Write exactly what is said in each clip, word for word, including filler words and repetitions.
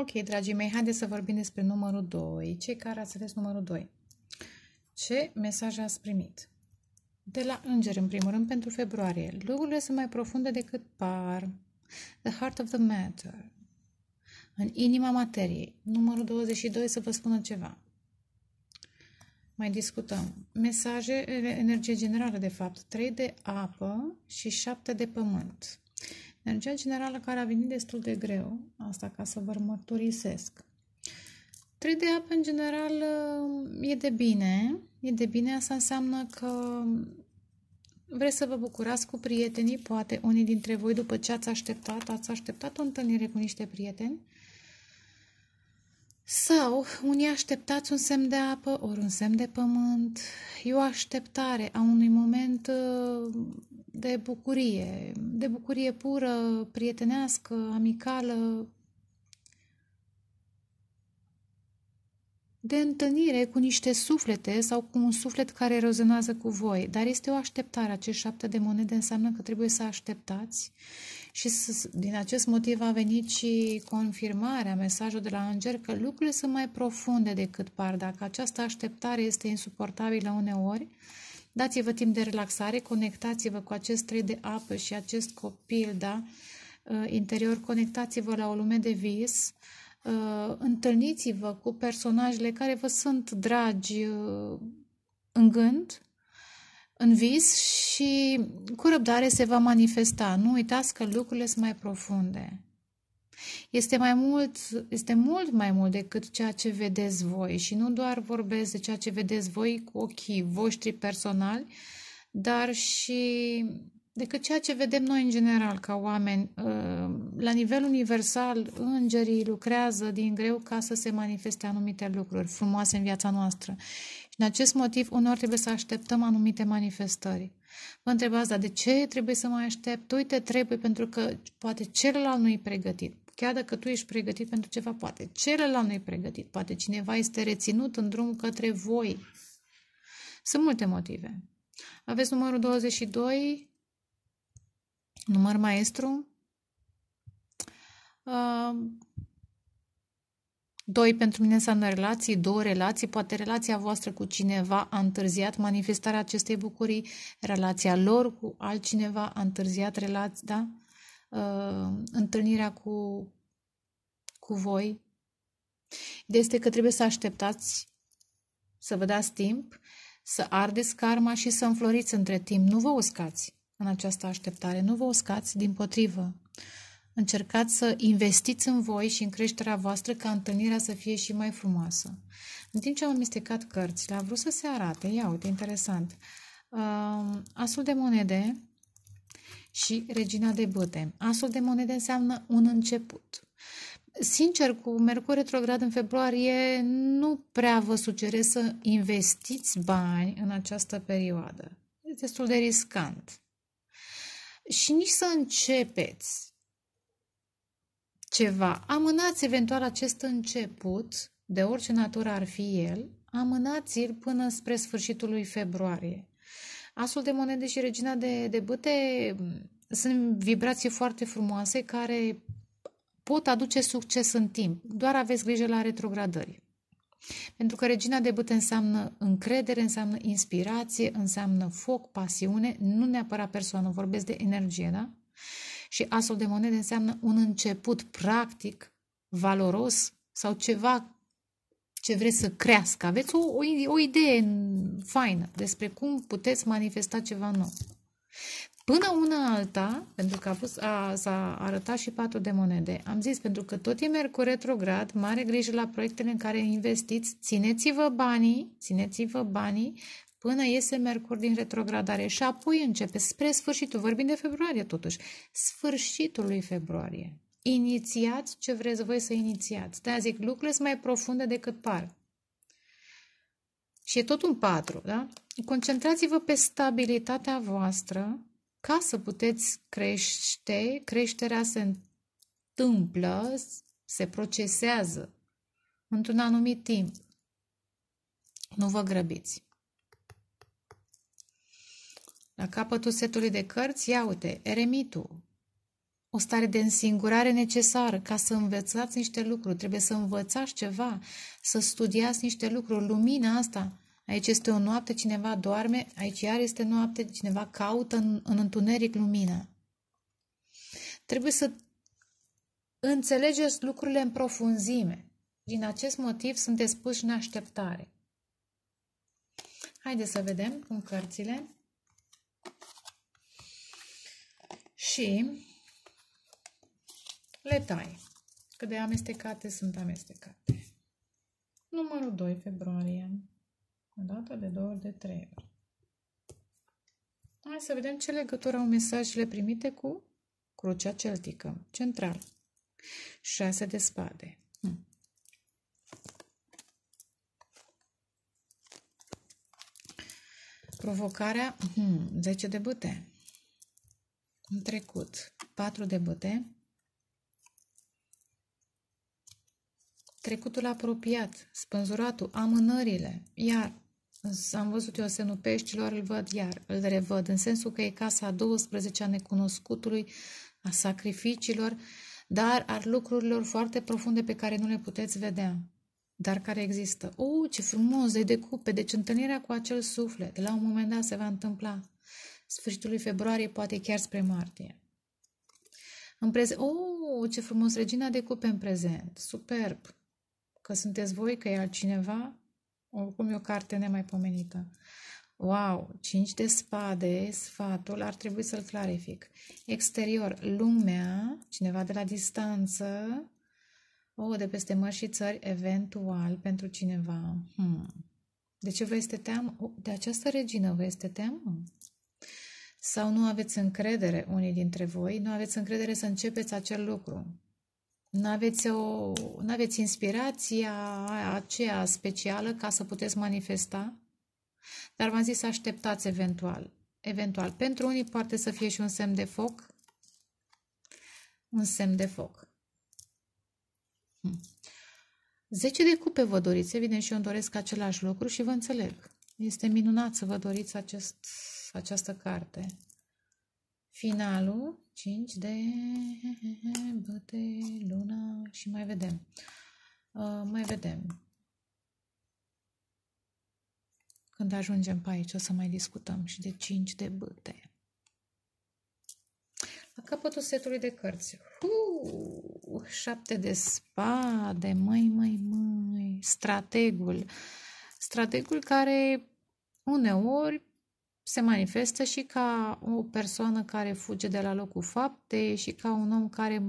Ok, dragii mei, haideți să vorbim despre numărul doi. Cei care ați ales numărul doi. Ce mesaje ați primit? De la înger, în primul rând, pentru februarie. Lucrurile sunt mai profunde decât par. The heart of the matter. În inima materiei. Numărul douăzeci și doi, să vă spună ceva. Mai discutăm. Mesaje, energie generală, de fapt. trei de apă și șapte de pământ. Energia generală care a venit destul de greu, asta ca să vă mărturisesc. trei de apă, în general, e de bine. E de bine, asta înseamnă că vreți să vă bucurați cu prietenii, poate unii dintre voi, după ce ați așteptat, ați așteptat o întâlnire cu niște prieteni, sau unii așteptați un semn de apă, ori un semn de pământ. E o așteptare a unui moment de bucurie, de bucurie pură, prietenească, amicală, de întâlnire cu niște suflete sau cu un suflet care rezonează cu voi. Dar este o așteptare. Acești șapte de monede înseamnă că trebuie să așteptați și să, din acest motiv a venit și confirmarea, mesajul de la înger, că lucrurile sunt mai profunde decât par. Dacă această așteptare este insuportabilă uneori, dați-vă timp de relaxare, conectați-vă cu acest trei de apă și acest copil, da, interior, conectați-vă la o lume de vis, întâlniți-vă cu personajele care vă sunt dragi în gând, în vis, și cu răbdare se va manifesta. Nu uitați că lucrurile sunt mai profunde. Este mai mult, este mult mai mult decât ceea ce vedeți voi și nu doar vorbesc de ceea ce vedeți voi cu ochii voștri personali, dar și decât ceea ce vedem noi în general ca oameni. La nivel universal, îngerii lucrează din greu ca să se manifeste anumite lucruri frumoase în viața noastră. Și din acest motiv, uneori trebuie să așteptăm anumite manifestări. Vă întrebați, dar de ce trebuie să mai aștept? Uite, trebuie, pentru că poate celălalt nu-i pregătit. Chiar dacă tu ești pregătit pentru ceva, poate celălalt nu-i pregătit. Poate cineva este reținut în drum către voi. Sunt multe motive. Aveți numărul douăzeci și doi, număr maestru, doi pentru mine înseamnă relații, două relații, poate relația voastră cu cineva a întârziat manifestarea acestei bucurii, relația lor cu altcineva a întârziat relația, da? Uh, întâlnirea cu, cu voi. Ideea este că trebuie să așteptați, să vă dați timp, să ardeți karma și să înfloriți între timp. Nu vă uscați în această așteptare, nu vă uscați, din potrivă. Încercați să investiți în voi și în creșterea voastră ca întâlnirea să fie și mai frumoasă. În timp ce am amestecat cărțile, am vrut să se arate, ia uite, interesant, uh, asul de monede și regina de bâte. Asul de monede înseamnă un început. Sincer, cu Mercur retrograd în februarie, nu prea vă sugerez să investiți bani în această perioadă. Este destul de riscant. Și nici să începeți ceva. Amânați eventual acest început, de orice natură ar fi el, amânați-l până spre sfârșitul lui februarie. Asul de monede și regina de, de bâte sunt vibrații foarte frumoase care pot aduce succes în timp. Doar aveți grijă la retrogradări. Pentru că regina de bâte înseamnă încredere, înseamnă inspirație, înseamnă foc, pasiune, nu neapărat persoană, vorbesc de energie, da? Și asul de monede înseamnă un început practic, valoros sau ceva ce vreți să crească. Aveți o, o, o idee faină despre cum puteți manifesta ceva nou. Până una alta, pentru că s-a arătat și patru de monede, am zis, pentru că tot e Mercur retrograd, mare grijă la proiectele în care investiți, țineți-vă banii, țineți-vă banii până iese Mercur din retrogradare și apoi începe spre sfârșitul, vorbim de februarie totuși, sfârșitul lui februarie. Inițiați ce vreți voi să inițiați. De-aia zic, lucrurile sunt mai profunde decât par. Și e tot un patru, da? Concentrați-vă pe stabilitatea voastră ca să puteți crește. Creșterea se întâmplă, se procesează într-un anumit timp. Nu vă grăbiți. La capătul setului de cărți, ia uite, eremitul. O o stare de însingurare necesară ca să învățați niște lucruri. Trebuie să învățați ceva, să studiați niște lucruri. Lumina asta, aici este o noapte, cineva doarme, aici iar este noapte, cineva caută în, în întuneric lumina. Trebuie să înțelegeți lucrurile în profunzime. Din acest motiv sunteți puși în așteptare. Haideți să vedem cum cărțile. Și le tai. Cât de amestecate sunt amestecate. Numărul doi februarie. O dată, de două ori, de trei ori. Hai să vedem ce legătură au mesajele primite cu crucea celtică. Central. Șase de spade. Hm. Provocarea, hmm, zece de bâte. În trecut, patru de bâte. Trecutul apropiat, spânzuratul, amânările. Iar, am văzut eu semnul peștilor, îl văd iar, îl revăd. În sensul că e casa a douăsprezecea a necunoscutului, a sacrificiilor, dar al lucrurilor foarte profunde pe care nu le puteți vedea, dar care există. Oh, ce frumos, de decupe, deci întâlnirea cu acel suflet, de la un moment dat se va întâmpla, sfârșitul lui februarie, poate chiar spre martie. În prezent, oh, ce frumos, regina de cupe în prezent, superb, că sunteți voi, că e altcineva, oricum e o carte nemaipomenită. Wow, cinci de spade, sfatul, ar trebui să-l clarific. Exterior, lumea, cineva de la distanță, o, de peste mări și țări, eventual, pentru cineva. Hmm. De ce vă este teamă? De această regină vă este teamă? Sau nu aveți încredere, unii dintre voi, nu aveți încredere să începeți acel lucru. Nu aveți, o, nu aveți inspirația aceea specială ca să puteți manifesta? Dar v-am zis să așteptați eventual. Eventual. Pentru unii poate să fie și un semn de foc. Un semn de foc. zece de cupe vă doriți, evident și eu îmi doresc același lucru și vă înțeleg. Este minunat să vă doriți acest, această carte. Finalul, cinci de băte, luna și mai vedem. Uh, mai vedem. Când ajungem pe aici o să mai discutăm și de cinci de băte. La capătul setului de cărți. Uh, șapte de spade, măi, măi, măi, strategul. Strategul care uneori se manifestă și ca o persoană care fuge de la locul faptei și ca un om care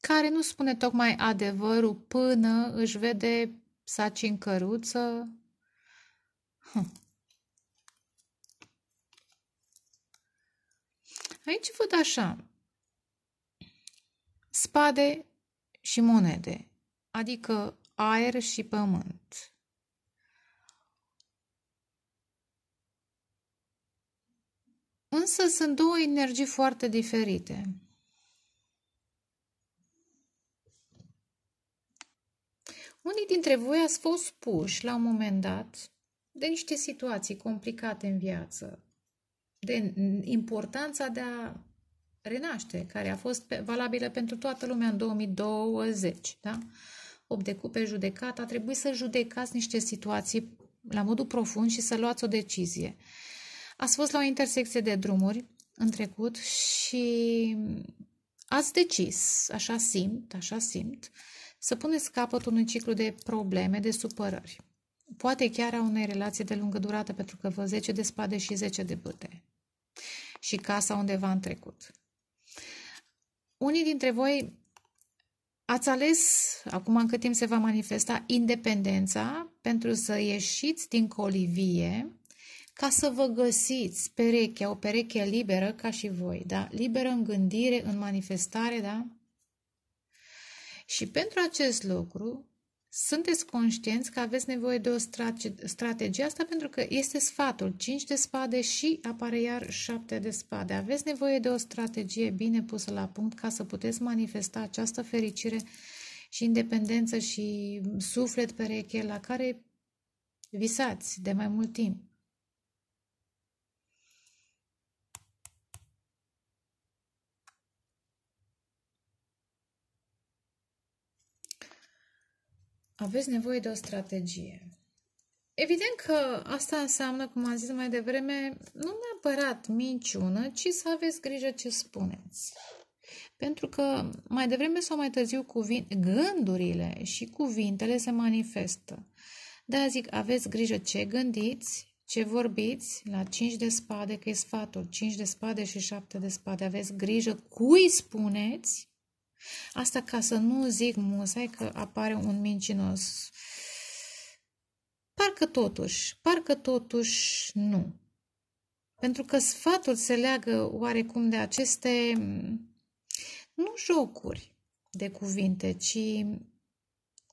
care nu spune tocmai adevărul până își vede saci în căruță. Hm. Aici văd așa, spade și monede, adică aer și pământ. Însă sunt două energii foarte diferite. Unii dintre voi ați fost puși la un moment dat de niște situații complicate în viață, de importanța de a renaște, care a fost valabilă pentru toată lumea în două mii douăzeci. Da? opt de cupe, judecat, a trebuit să judecați niște situații la modul profund și să luați o decizie. Ați fost la o intersecție de drumuri în trecut și ați decis, așa simt, așa simt, să puneți capăt unui ciclu de probleme, de supărări. Poate chiar a unei relații de lungă durată, pentru că vă zece de spade și zece de bâte. Și casa undeva în trecut. Unii dintre voi ați ales, acum în cât timp se va manifesta, independența pentru să ieșiți din colivie, ca să vă găsiți perechea, o pereche liberă ca și voi, da? Liberă în gândire, în manifestare, da? Și pentru acest lucru, sunteți conștienți că aveți nevoie de o strategie, asta pentru că este sfatul, cinci de spade și apare iar șapte de spade. Aveți nevoie de o strategie bine pusă la punct ca să puteți manifesta această fericire și independență și suflet pereche la care visați de mai mult timp. Aveți nevoie de o strategie. Evident că asta înseamnă, cum am zis mai devreme, nu neapărat minciună, ci să aveți grijă ce spuneți. Pentru că mai devreme sau mai târziu cuvinte, gândurile și cuvintele se manifestă. De-aia zic, aveți grijă ce gândiți, ce vorbiți la cinci de spade, că e sfatul, cinci de spade și șapte de spade. Aveți grijă cui spuneți. Asta ca să nu zic musai că apare un mincinos. Parcă totuși, parcă totuși nu. Pentru că sfatul se leagă oarecum de aceste, nu jocuri de cuvinte, ci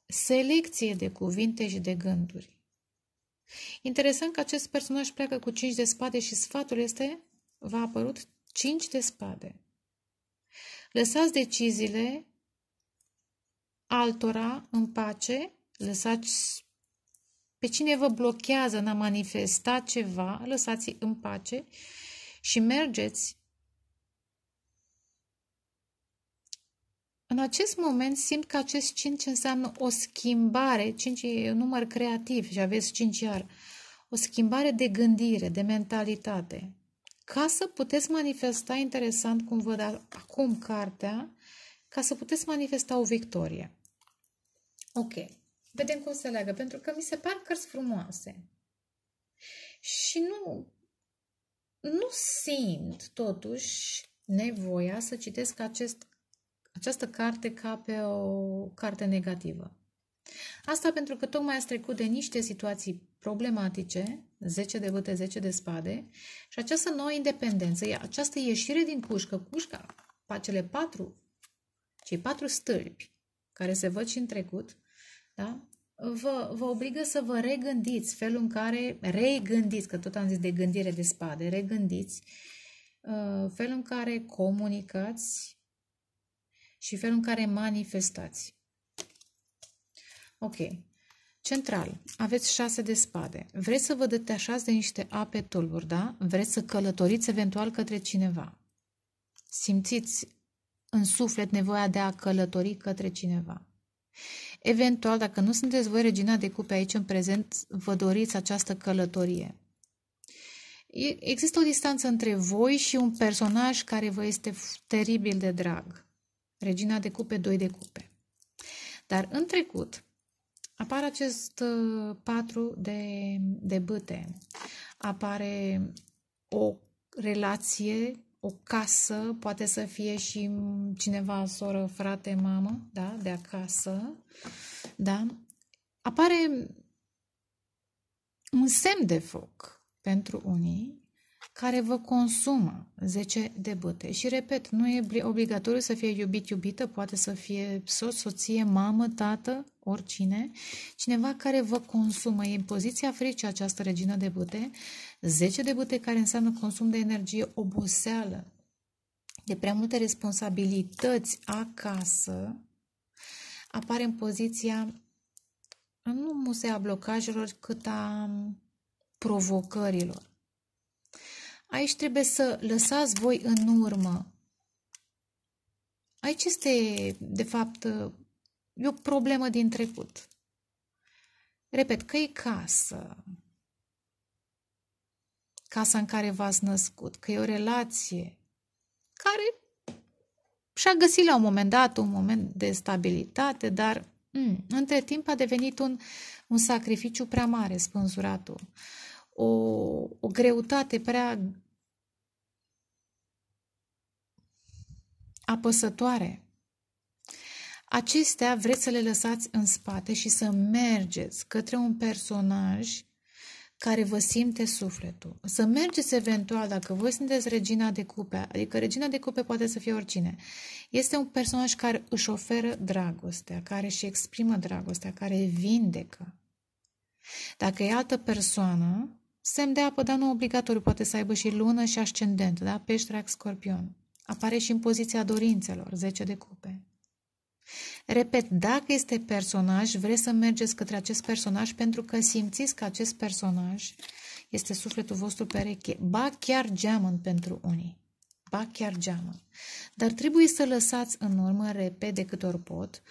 selecție de cuvinte și de gânduri. Interesant că acest personaj pleacă cu cinci de spade și sfatul este, v-a apărut cinci de spade. Lăsați deciziile altora în pace, lăsați pe cine vă blochează în a manifesta ceva, lăsați-i în pace și mergeți. În acest moment simt că acest cinci înseamnă o schimbare, cinci e un număr creativ și aveți cinci iar, o schimbare de gândire, de mentalitate. Ca să puteți manifesta, interesant cum văd acum cartea, ca să puteți manifesta o victorie. Ok. Vedem cum se leagă, pentru că mi se par cărți frumoase. Și nu, nu simt, totuși, nevoia să citesc acest, această carte ca pe o carte negativă. Asta pentru că tocmai ați trecut de niște situații problematice, zece de bâte, zece de spade, și această nouă independență, această ieșire din cușcă, cușca, acele patru, cei patru stâlpi, care se văd și în trecut, da? vă, vă obligă să vă regândiți, felul în care regândiți, că tot am zis de gândire de spade, regândiți, felul în care comunicați și felul în care manifestați. Ok. Central. Aveți șase de spade. Vreți să vă detașați de niște ape tulburi, da? Vreți să călătoriți eventual către cineva. Simțiți în suflet nevoia de a călători către cineva. Eventual, dacă nu sunteți voi regina de cupe aici în prezent, vă doriți această călătorie. Există o distanță între voi și un personaj care vă este teribil de drag. Regina de cupe, doi de cupe. Dar în trecut apare acest uh, patru de, de bâte, apare o relație, o casă, poate să fie și cineva, soră, frate, mamă, da, de acasă, da, apare un semn de foc pentru unii care vă consumă, zece de bâte. Și repet, nu e obligatoriu să fie iubit, iubită, poate să fie soț, soție, mamă, tată, oricine, cineva care vă consumă. E în poziția fricii această regină de bâte, zece de bâte, care înseamnă consum de energie, oboseală, de prea multe responsabilități acasă, apare în poziția nu musea blocajelor, cât a provocărilor. Aici trebuie să lăsați voi în urmă. Aici este, de fapt, o problemă din trecut. Repet, că e casă. Casa în care v-ați născut, că e o relație care și-a găsit la un moment dat un moment de stabilitate, dar m- între timp a devenit un, un sacrificiu prea mare, spânzuratul. O, o greutate prea apăsătoare. Acestea vreți să le lăsați în spate și să mergeți către un personaj care vă simte sufletul. Să mergeți eventual, dacă voi sunteți regina de cupe, adică regina de cupe poate să fie oricine, este un personaj care își oferă dragostea, care își exprimă dragostea, care vindecă. Dacă e altă persoană, semn de apă, dar nu obligatoriu, poate să aibă și lună și ascendent, da? Pești, rac, scorpion. Apare și în poziția dorințelor, zece de cupe. Repet, dacă este personaj, vreți să mergeți către acest personaj pentru că simțiți că acest personaj este sufletul vostru pereche. Ba chiar geamăn pentru unii. Ba chiar geamăn. Dar trebuie să lăsați în urmă, repede cât ori pot,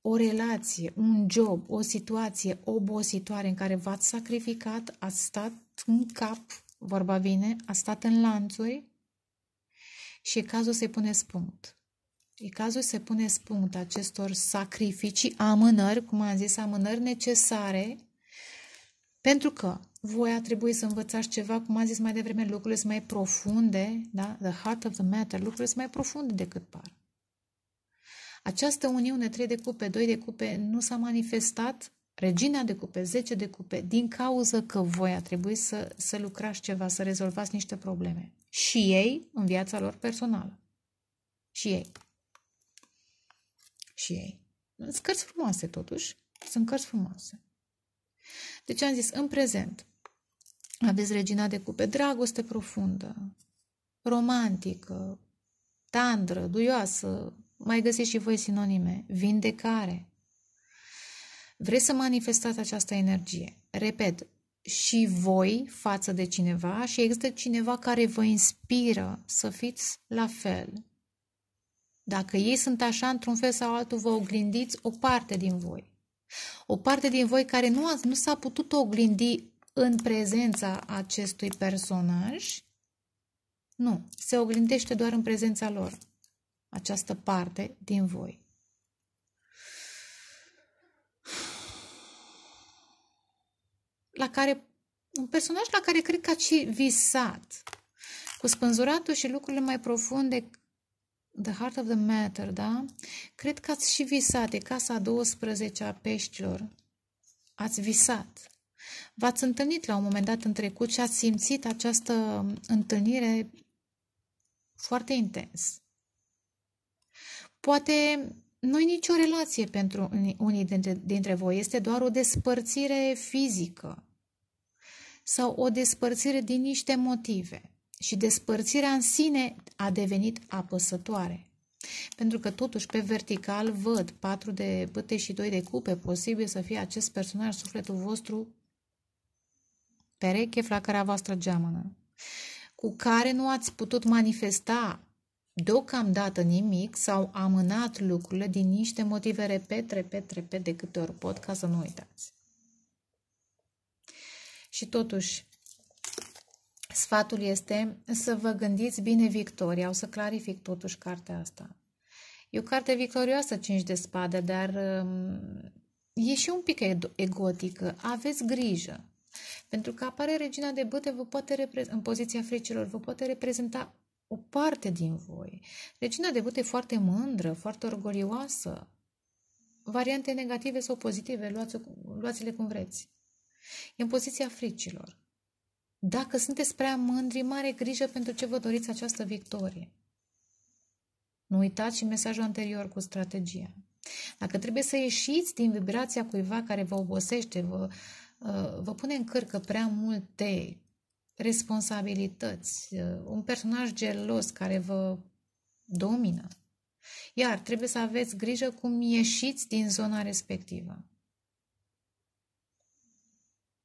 o relație, un job, o situație obositoare în care v-ați sacrificat, ați stat în cap, vorba vine, ați stat în lanțuri și e cazul să-i puneți punct. E cazul să puneți punct acestor sacrificii, amânări, cum am zis, amânări necesare, pentru că voi a trebuit să învățați ceva, cum am zis mai devreme, lucrurile sunt mai profunde, da? The heart of the matter, lucrurile sunt mai profunde decât par. Această uniune trei de cupe, doi de cupe nu s-a manifestat, regina de cupe, zece de cupe, din cauză că voi a trebuit să, să lucrați ceva, să rezolvați niște probleme. Și ei în viața lor personală. Și ei. Și ei. Sunt cărți frumoase totuși. Sunt cărți frumoase. Deci am zis, în prezent aveți regina de cupe, dragoste profundă, romantică, tandră, duioasă, mai găsiți și voi sinonime, vindecare. Vreți să manifestați această energie. Repet, și voi față de cineva și există cineva care vă inspiră să fiți la fel. Dacă ei sunt așa, într-un fel sau altul, vă oglindiți o parte din voi. O parte din voi care nu, a, nu s-a putut oglindi în prezența acestui personaj, nu, se oglindește doar în prezența lor. Această parte din voi. La care, un personaj la care cred că ați și visat. Cu spânzuratul și lucrurile mai profunde, the heart of the matter, da? Cred că ați și visat, e casa a douăsprezecea a peștilor. Ați visat. V-ați întâlnit la un moment dat în trecut și ați simțit această întâlnire foarte intens. Poate nu-i nicio relație pentru unii dintre, dintre voi, este doar o despărțire fizică sau o despărțire din niște motive și despărțirea în sine a devenit apăsătoare. Pentru că totuși pe vertical văd patru de bâte și doi de cupe, posibil să fie acest personaj, sufletul vostru, pereche, flacăra voastră geamănă, cu care nu ați putut manifesta deocamdată nimic sau amânat lucrurile din niște motive, repet, repet, repet, de câte ori pot, ca să nu uitați. Și totuși, sfatul este să vă gândiți bine victoria, o să clarific totuși cartea asta. E o carte victorioasă, cinci de spade, dar e și un pic egotică, aveți grijă. Pentru că apare regina de bâte, vă poate în poziția fricilor, vă poate reprezenta o parte din voi. Regina de bâte e foarte mândră, foarte orgolioasă. Variante negative sau pozitive, luați-le cum vreți. E în poziția fricilor. Dacă sunteți prea mândri, mare grijă pentru ce vă doriți această victorie. Nu uitați și mesajul anterior cu strategia. Dacă trebuie să ieșiți din vibrația cuiva care vă obosește, vă, vă pune în cârcă prea multe responsabilități, un personaj gelos care vă domină. Iar trebuie să aveți grijă cum ieșiți din zona respectivă.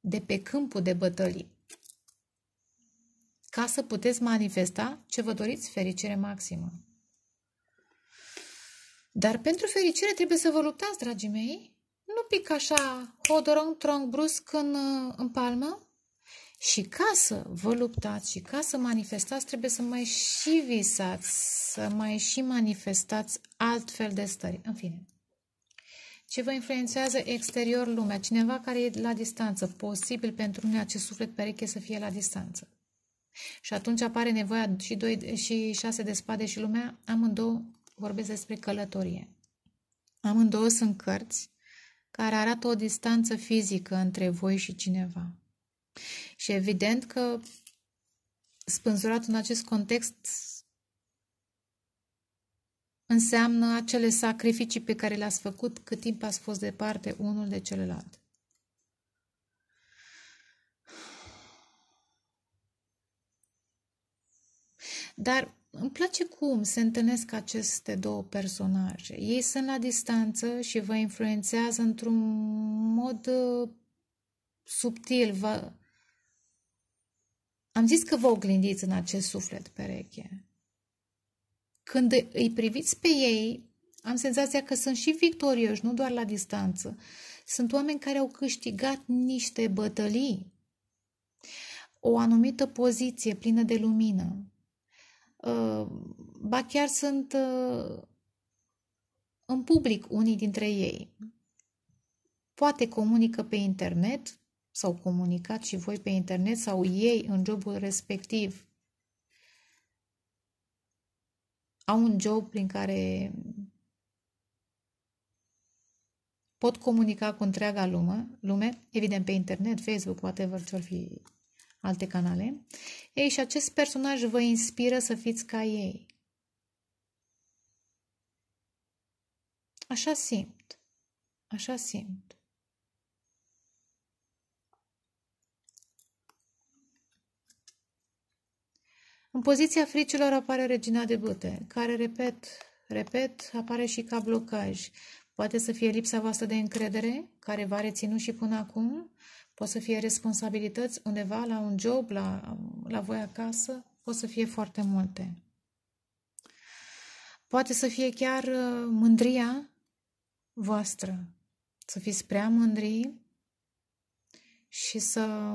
De pe câmpul de bătălii. Ca să puteți manifesta ce vă doriți, fericire maximă. Dar pentru fericire trebuie să vă luptați, dragii mei. Nu pic așa hodorong, trong, brusc în, în palmă. Și ca să vă luptați și ca să manifestați, trebuie să mai și visați, să mai și manifestați altfel de stări. În fine, ce vă influențează exterior lumea? Cineva care e la distanță, posibil pentru unii acest suflet pereche să fie la distanță. Și atunci apare nevoia și, doi, și șase de spade și lumea, amândouă vorbesc despre călătorie. Amândouă sunt cărți care arată o distanță fizică între voi și cineva. Și evident că spânzuratul în acest context înseamnă acele sacrificii pe care le-ați făcut cât timp ați fost departe unul de celălalt. Dar îmi place cum se întâlnesc aceste două personaje. Ei sunt la distanță și vă influențează într-un mod subtil. Vă... Am zis că vă oglindiți în acest suflet pereche. Când îi priviți pe ei, am senzația că sunt și victorioși, nu doar la distanță. Sunt oameni care au câștigat niște bătălii, o anumită poziție plină de lumină. Ba chiar sunt în public unii dintre ei. Poate comunică pe internet, sau comunicat și voi pe internet, sau ei în jobul respectiv. Au un job prin care pot comunica cu întreaga lume, lume, evident pe internet, Facebook, whatever ce-or fi, alte canale. Ei, și acest personaj vă inspiră să fiți ca ei. Așa simt. Așa simt. În poziția fricilor apare Regina de Bâte, care, repet, repet, apare și ca blocaj. Poate să fie lipsa voastră de încredere, care v-a reținut și până acum. Pot să fie responsabilități undeva, la un job, la, la voi acasă. Pot să fie foarte multe. Poate să fie chiar mândria voastră. Să fiți prea mândri și să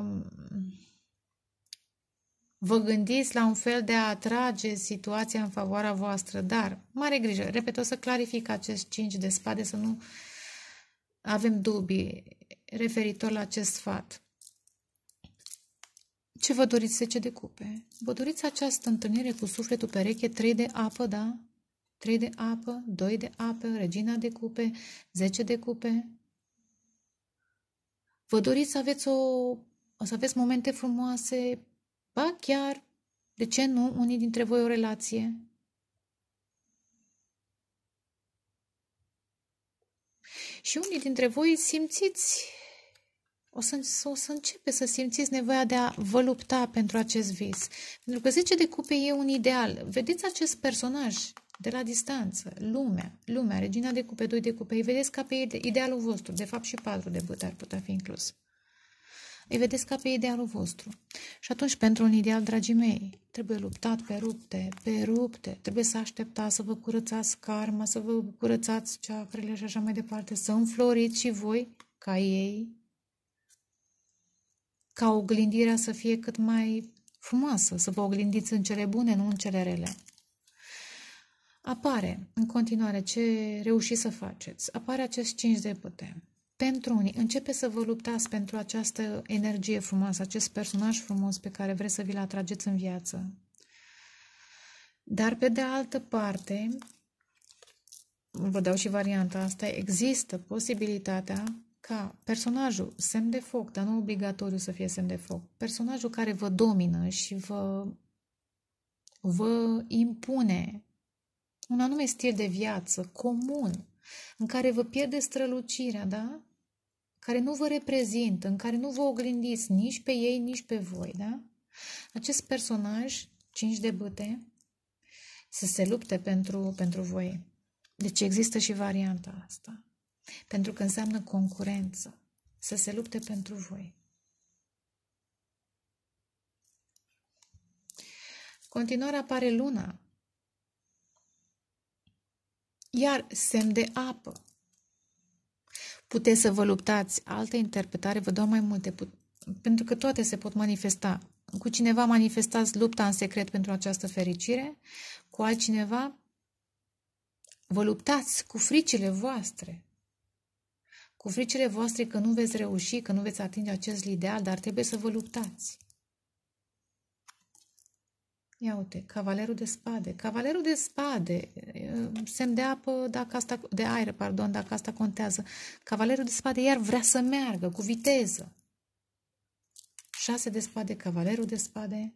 vă gândiți la un fel de a atrage situația în favoarea voastră. Dar, mare grijă, repet, o să clarific acest cinci de spade, să nu avem dubii referitor la acest sfat. Ce vă doriți, zece de cupe? Vă doriți această întâlnire cu sufletul pereche, trei de apă, da? trei de apă, doi de apă, Regina de cupe, zece de cupe. Vă doriți să aveți, o, o să aveți momente frumoase, ba chiar, de ce nu, unii dintre voi o relație. Și unii dintre voi simțiți, o să, o să începe să simțiți nevoia de a vă lupta pentru acest vis. Pentru că zece de cupe e un ideal. Vedeți acest personaj de la distanță, lumea, lumea, Regina de cupe, doi de cupe, îi vedeți ca pe idealul vostru, de fapt și patru de bâte ar putea fi inclus. Îi vedeți ca pe idealul vostru. Și atunci, pentru un ideal, dragii mei, trebuie luptat pe rupte, pe rupte. Trebuie să așteptați să vă curățați karma, să vă curățați ceacrele și așa mai departe, să înfloriți și voi, ca ei, ca oglindirea să fie cât mai frumoasă, să vă oglindiți în cele bune, nu în cele rele. Apare, în continuare, ce reușiți să faceți. Apare acest cinci de putere. Pentru unii, începe să vă luptați pentru această energie frumoasă, acest personaj frumos pe care vreți să vi-l atrageți în viață. Dar, pe de altă parte, vă dau și varianta asta, există posibilitatea ca personajul, semn de foc, dar nu obligatoriu să fie semn de foc, personajul care vă domină și vă, vă impune un anume stil de viață comun, în care vă pierde strălucirea, da? Care nu vă reprezintă, în care nu vă oglindiți nici pe ei, nici pe voi, da? Acest personaj, cinci de bâte, să se lupte pentru, pentru voi. Deci există și varianta asta. Pentru că înseamnă concurență. Să se lupte pentru voi. Continuare apare luna. Iar semn de apă. Puteți să vă luptați. Altă interpretare, vă dau mai multe, pentru că toate se pot manifesta. Cu cineva manifestați lupta în secret pentru această fericire, cu altcineva vă luptați cu fricile voastre. Cu fricile voastre că nu veți reuși, că nu veți atinge acest ideal, dar trebuie să vă luptați. Ia uite, cavalerul de spade. Cavalerul de spade, semn de apă, dacă asta, de aer, pardon, dacă asta contează. Cavalerul de spade iar vrea să meargă cu viteză. Șase de spade, cavalerul de spade.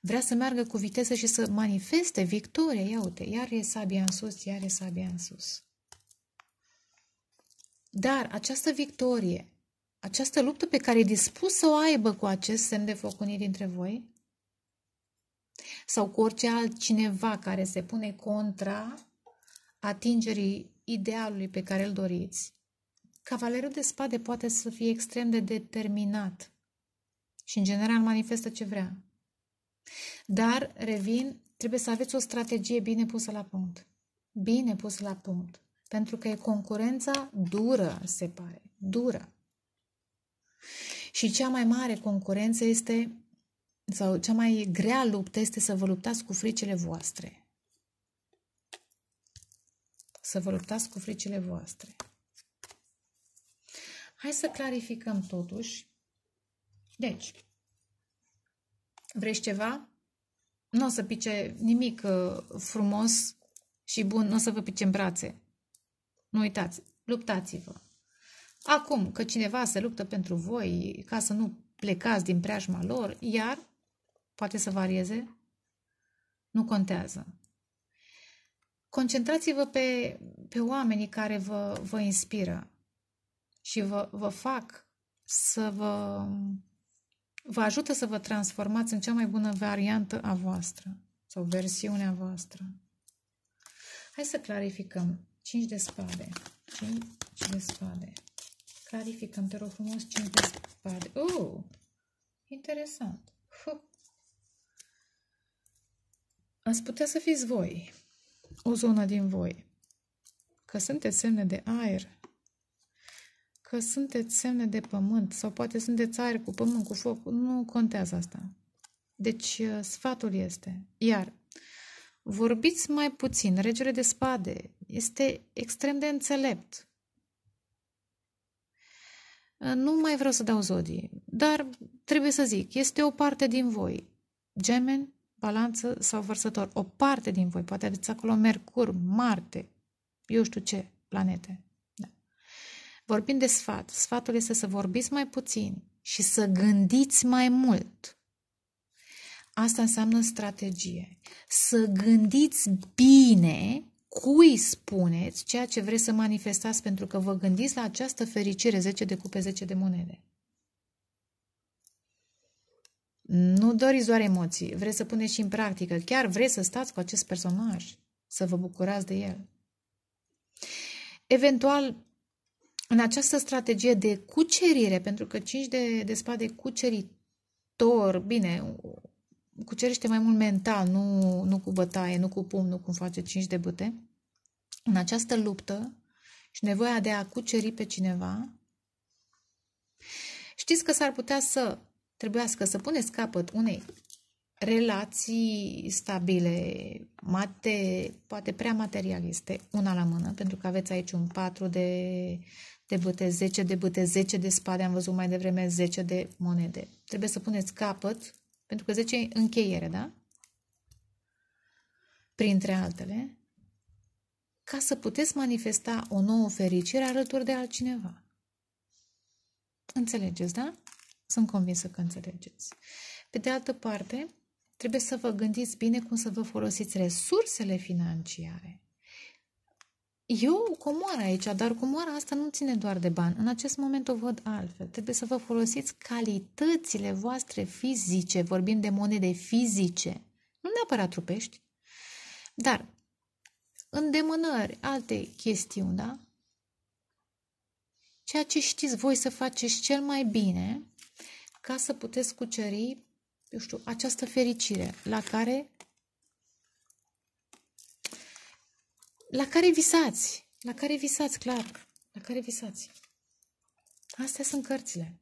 Vrea să meargă cu viteză și să manifeste victoria. Ia uite, iar e sabia în sus, iar e sabia în sus. Dar această victorie, această luptă pe care e dispus să o aibă cu acest semn de foc unii dintre voi, sau cu orice altcineva care se pune contra atingerii idealului pe care îl doriți, cavalerul de spade poate să fie extrem de determinat și, în general, manifestă ce vrea. Dar, revin, trebuie să aveți o strategie bine pusă la punct. Bine pusă la punct. Pentru că e concurența dură, se pare. Dură. Și cea mai mare concurență este, sau cea mai grea luptă este să vă luptați cu fricile voastre. Să vă luptați cu fricile voastre. Hai să clarificăm totuși. Deci, vreți ceva? Nu o să pice nimic frumos și bun, nu o să vă pice în brațe. Nu uitați, luptați-vă. Acum că cineva se luptă pentru voi ca să nu plecați din preajma lor, iar poate să varieze, nu contează. Concentrați-vă pe, pe oamenii care vă, vă inspiră și vă, vă fac să vă, vă ajută să vă transformați în cea mai bună variantă a voastră sau versiunea voastră. Hai să clarificăm. cinci de spade. cinci de spade. Clarificăm, te rog frumos, cinci de spade. Uh! Interesant. Huh. Ați putea să fiți voi. O zonă din voi. Că sunteți semne de aer. Că sunteți semne de pământ. Sau poate sunteți aer cu pământ, cu foc. Nu contează asta. Deci sfatul este. Iar vorbiți mai puțin. Regele de spade este extrem de înțelept. Nu mai vreau să dau zodii, dar trebuie să zic, este o parte din voi. Gemeni, balanță sau vărsător. O parte din voi. Poate aveți acolo Mercur, Marte, eu știu ce planete. Da. Vorbind de sfat, sfatul este să vorbiți mai puțin și să gândiți mai mult. Asta înseamnă strategie. Să gândiți bine cui spuneți ceea ce vreți să manifestați, pentru că vă gândiți la această fericire. zece de cupe, zece de monede. Nu doriți doar emoții. Vreți să puneți și în practică. Chiar vreți să stați cu acest personaj. Să vă bucurați de el. Eventual, în această strategie de cucerire, pentru că cinci de, de spade cuceritor, bine, cucerește mai mult mental, nu, nu cu bătaie, nu cu pumn, nu cum face cinci de bâte. În această luptă și nevoia de a cuceri pe cineva, știți că s-ar putea să trebuiască să puneți capăt unei relații stabile, mate, poate prea materialiste, una la mână, pentru că aveți aici un patru de, de bâte, zece de bâte, zece de spade, am văzut mai devreme, zece de monede. Trebuie să puneți capăt, pentru că zece e încheiere, da? Printre altele, ca să puteți manifesta o nouă fericire alături de altcineva. Înțelegeți, da? Sunt convinsă că înțelegeți. Pe de altă parte, trebuie să vă gândiți bine cum să vă folosiți resursele financiare. Eu comoară aici, dar comoara asta nu ține doar de bani. În acest moment o văd altfel. Trebuie să vă folosiți calitățile voastre fizice, vorbim de monede fizice, nu neapărat trupești, dar îndemânări, alte chestiuni, da? Ceea ce știți voi să faceți cel mai bine ca să puteți cuceri, eu știu, această fericire la care... La care visați, la care visați, clar, la care visați. Astea sunt cărțile.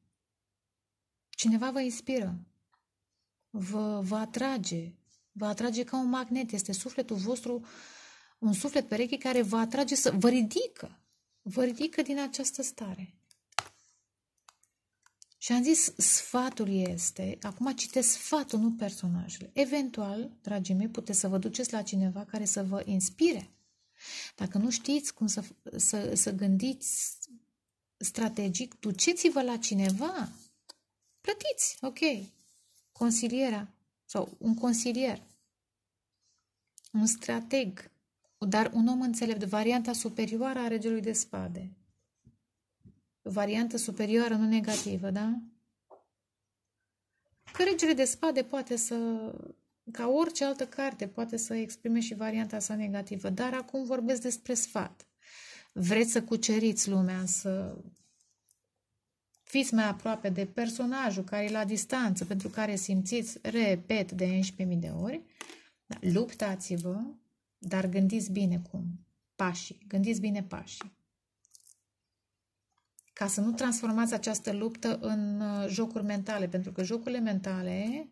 Cineva vă inspiră, vă, vă atrage, vă atrage ca un magnet. Este sufletul vostru, un suflet pereche care vă atrage, să vă ridică, vă ridică din această stare. Și am zis, sfatul este, acum citesc sfatul, nu personajele. Eventual, dragii mei, puteți să vă duceți la cineva care să vă inspire. Dacă nu știți cum să, să, să gândiți strategic, duceți-vă la cineva. Plătiți, ok. Consilierea sau un consilier, un strateg, dar un om înțelept, varianta superioară a regelui de spade. Varianta superioară, nu negativă, da? Că regele de spade poate să ca orice altă carte, poate să exprime și varianta sa negativă, dar acum vorbesc despre sfat. Vreți să cuceriți lumea, să fiți mai aproape de personajul care e la distanță, pentru care simțiți, repet, de unsprezece mii de ori, da, luptați-vă, dar gândiți bine cum, pașii, gândiți bine pașii. Ca să nu transformați această luptă în jocuri mentale, pentru că jocurile mentale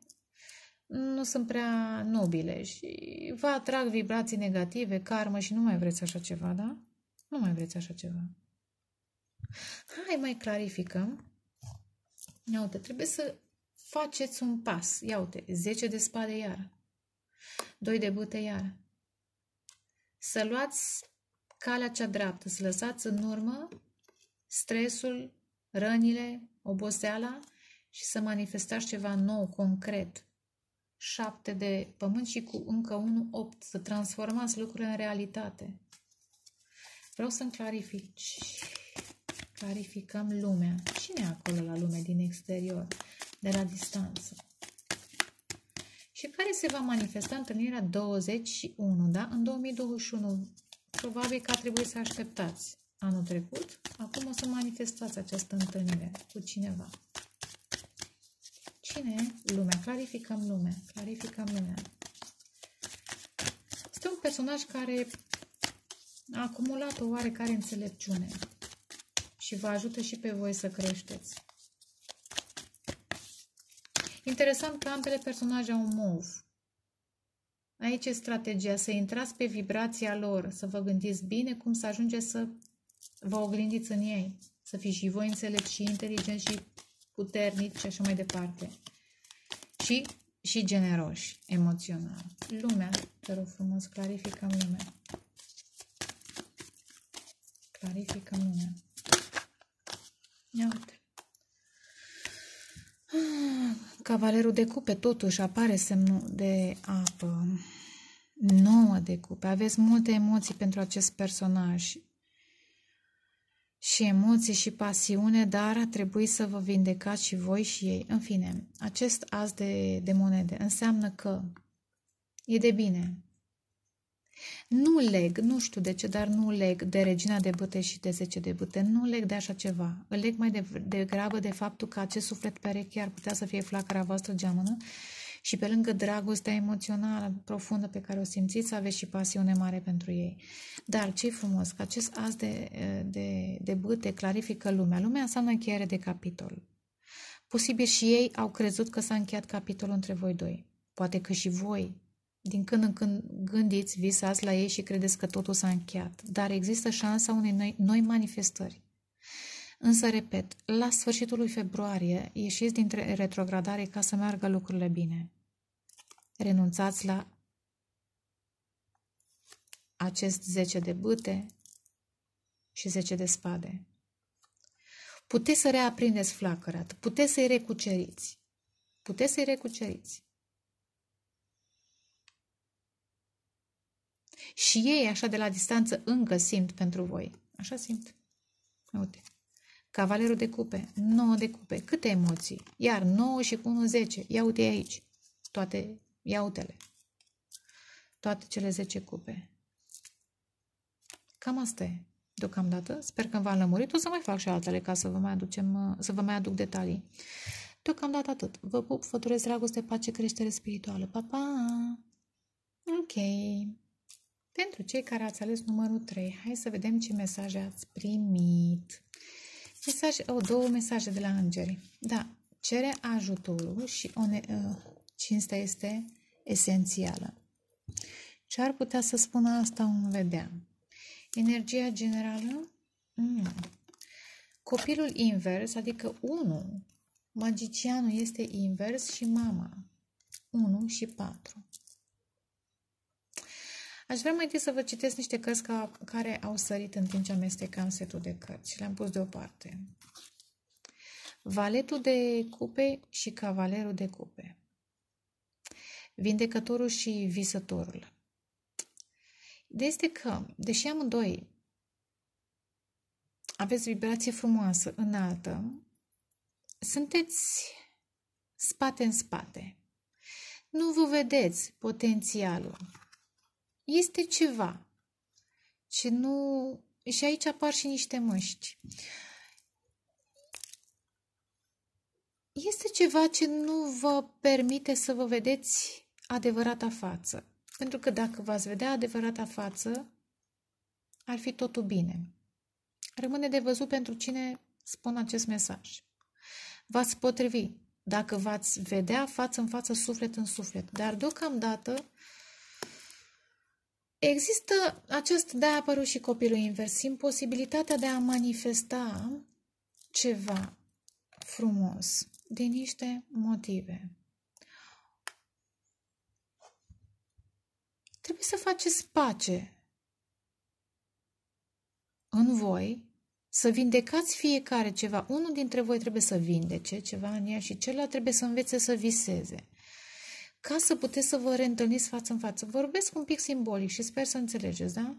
nu sunt prea nobile și vă atrag vibrații negative, karmă și nu mai vreți așa ceva, da? Nu mai vreți așa ceva. Hai, mai clarificăm. Ia uite, trebuie să faceți un pas. Ia uite, zece de spade iară, doi de bâte iară. Să luați calea cea dreaptă, să lăsați în urmă stresul, rănile, oboseala și să manifestați ceva nou, concret. șapte de pământ și cu încă unul, opt. Să transformați lucrurile în realitate. Vreau să-mi clarifici. Clarificăm lumea. Cine e acolo la lume din exterior, de la distanță? Și care se va manifesta întâlnirea douăzeci și unu, da? În două mii douăzeci și unu, probabil că a trebuit să așteptați anul trecut. Acum o să manifestați această întâlnire cu cineva. Cine e? Lumea. Clarificăm lumea. Clarificăm lumea. Este un personaj care a acumulat o oarecare înțelepciune și vă ajută și pe voi să creșteți. Interesant că ambele personaje au un mov. Aici e strategia, să intrați pe vibrația lor, să vă gândiți bine cum să ajungeți să vă oglindiți în ei, să fiți și voi înțelepți și inteligenți și puternici și așa mai departe. Și, și generoși, emoțional. Lumea, te rog frumos, clarificăm lumea. Clarificăm lumea. Ia uite. Cavalerul de cupe, totuși apare semnul de apă. nouă de cupe. Aveți multe emoții pentru acest personaj. Și emoții și pasiune, dar a trebuit să vă vindecați și voi și ei. În fine, acest as de, de monede înseamnă că e de bine. Nu leg, nu știu de ce, dar nu leg de regina de bâte și de zece de bâte. Nu leg de așa ceva. Îl leg mai degrabă de faptul că acest suflet pereche ar putea să fie flacăra voastră geamănă și pe lângă dragostea emoțională profundă pe care o simțiți, aveți și pasiune mare pentru ei. Dar ce frumos că acest as de, de, de bâte clarifică lumea. Lumea înseamnă încheiere de capitol. Posibil și ei au crezut că s-a încheiat capitolul între voi doi. Poate că și voi din când în când gândiți, visați la ei și credeți că totul s-a încheiat. Dar există șansa unei noi, noi manifestări. Însă, repet, la sfârșitul lui februarie ieșiți din retrogradare ca să meargă lucrurile bine. Renunțați la acest zece de bâte și zece de spade. Puteți să reaprindeți flacăra, puteți să-i recuceriți. Puteți să-i recuceriți. Și ei, așa de la distanță, încă simt pentru voi. Așa simt. Uite. Cavalerul de cupe, nouă de cupe. Câte emoții? Iar nouă și cu unu, zece. Ia uite aici. Toate, ia uite-le. Toate cele zece cupe. Cam asta e deocamdată. Sper că v-am lămurit. O să mai fac și altele ca să vă mai aducem, să vă mai aduc detalii. Deocamdată atât. Vă pup, vă doresc dragoste, pace, creștere spirituală. Pa, pa! Ok. Pentru cei care ați ales numărul trei, hai să vedem ce mesaje ați primit. Mesaje, o, două mesaje de la îngeri. Da, cere ajutorul și o ne, uh, cinstea este esențială. Ce ar putea să spună asta, vom vedea. Energia generală? Mm. Copilul invers, adică unu. Magicianul este invers și mama. unu și patru. Aș vrea mai întâi să vă citesc niște cărți ca, care au sărit în timp ce amestecam setul de cărți și le-am pus deoparte. Valetul de cupe și cavalerul de cupe. Vindecătorul și visătorul. Ideea este că, deși amândoi aveți vibrație frumoasă, înaltă, sunteți spate în spate. Nu vă vedeți potențialul. Este ceva. Și, nu... și aici apar și niște măști. Este ceva ce nu vă permite să vă vedeți adevărata față. Pentru că dacă v-ați vedea adevărata față, ar fi totul bine. Rămâne de văzut pentru cine spun acest mesaj. V-ați potrivi dacă v-ați vedea față în față, suflet în suflet. Dar deocamdată există acest, de-aia a apărut și copilul invers, imposibilitatea de a manifesta ceva frumos din niște motive. Trebuie să faceți pace în voi, să vindecați fiecare ceva. Unul dintre voi trebuie să vindece ceva în ea și celălalt trebuie să învețe să viseze. Ca să puteți să vă reîntâlniți față în față. Vorbesc un pic simbolic și sper să înțelegeți, da?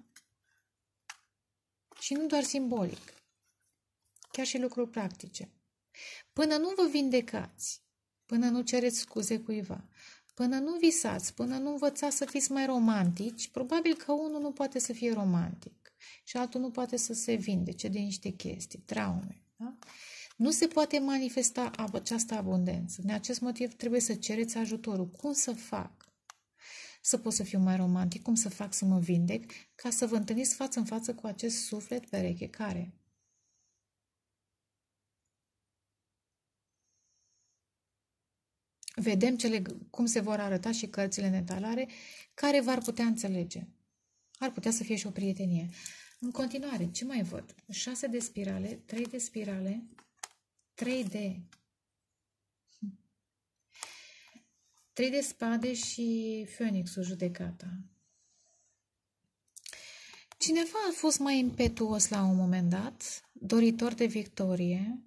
Și nu doar simbolic. Chiar și lucruri practice. Până nu vă vindecați, până nu cereți scuze cuiva, până nu visați, până nu învățați să fiți mai romantici, probabil că unul nu poate să fie romantic și altul nu poate să se vindece de niște chestii, traume. Da? Nu se poate manifesta această abundență. De acest motiv trebuie să cereți ajutorul. Cum să fac să pot să fiu mai romantic? Cum să fac să mă vindec? Ca să vă întâlniți față în față cu acest suflet pereche care vedem cele, cum se vor arăta și cărțile în etalare, care v-ar putea înțelege. Ar putea să fie și o prietenie. În continuare, ce mai văd? șase de spirale, trei de spirale, trei de... trei de spade și Fenixul, Judecata. Cineva a fost mai impetuos la un moment dat, doritor de victorie.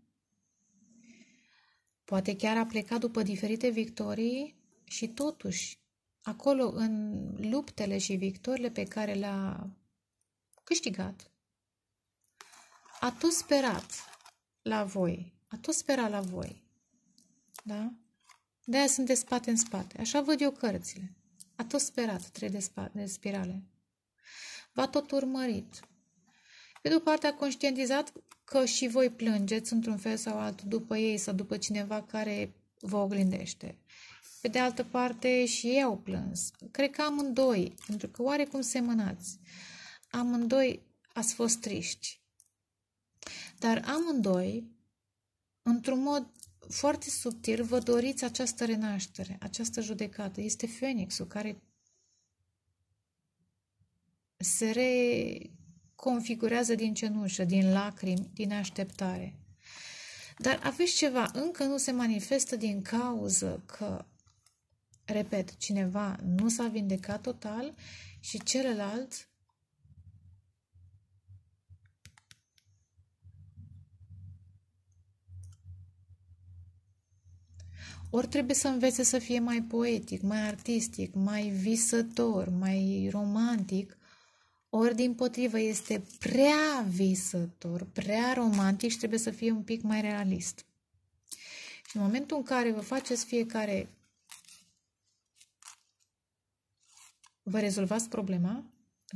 Poate chiar a plecat după diferite victorii și totuși, acolo în luptele și victoriile pe care le-a câștigat, a tot sperat la voi, a tot sperat la voi, da? De-aia sunteți spate în spate, așa văd eu cărțile, a tot sperat, trei de, de spirale, v-a tot urmărit. Pe de-o parte a conștientizat că și voi plângeți într-un fel sau altul după ei sau după cineva care vă oglindește. Pe de altă parte și ei au plâns. Cred că amândoi, pentru că oarecum semănați, amândoi ați fost triști. Dar amândoi, într-un mod foarte subtil, vă doriți această renaștere, această judecată. Este Fenixul care se re... configurează din cenușă, din lacrimi, din așteptare. Dar aveți ceva, încă nu se manifestă din cauză că, repet, cineva nu s-a vindecat total și celălalt ori trebuie să învețe să fie mai poetic, mai artistic, mai visător, mai romantic, ori, din potrivă, este prea visător, prea romantic și trebuie să fie un pic mai realist. Și în momentul în care vă faceți fiecare, vă rezolvați problema,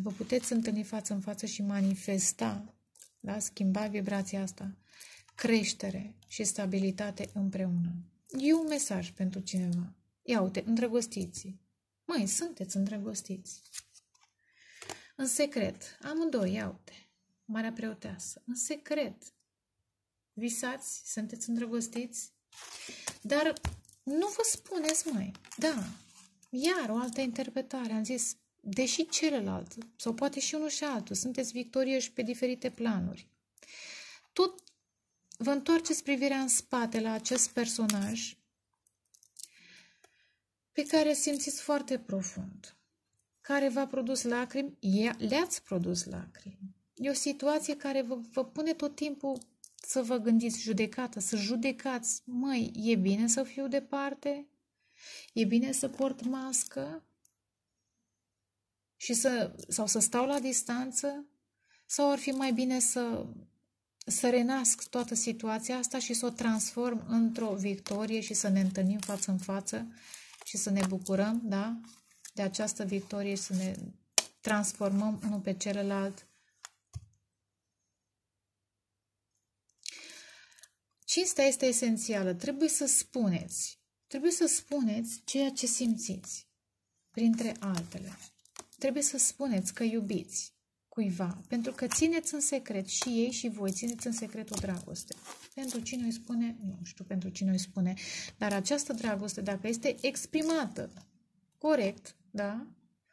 vă puteți întâlni față în față și manifesta, da? Schimba vibrația asta, creștere și stabilitate împreună. E un mesaj pentru cineva. Ia uite, îndrăgostiți. Măi, sunteți îndrăgostiți. În secret, amândoi, ia uite, Marea Preoteasă, în secret, visați, sunteți îndrăgostiți, dar nu vă spuneți mai, da, iar o altă interpretare, am zis, deși celălalt, sau poate și unul și altul, sunteți victorioși pe diferite planuri, tot vă întoarceți privirea în spate la acest personaj pe care simțiți foarte profund, care v-a produs lacrimi, le-ați produs lacrimi. E o situație care vă, vă pune tot timpul să vă gândiți judecată, să judecați, măi, e bine să fiu departe? E bine să port mască? Și să, sau să stau la distanță? Sau ar fi mai bine să, să renasc toată situația asta și să o transform într-o victorie și să ne întâlnim față în față și să ne bucurăm, da, de această victorie și să ne transformăm unul pe celălalt. Cinstea este esențială. Trebuie să spuneți. Trebuie să spuneți ceea ce simțiți, printre altele. Trebuie să spuneți că iubiți cuiva, pentru că țineți în secret și ei și voi țineți în secret o dragoste. Pentru cine îi spune? Nu știu pentru cine îi spune. Dar această dragoste, dacă este exprimată corect, da?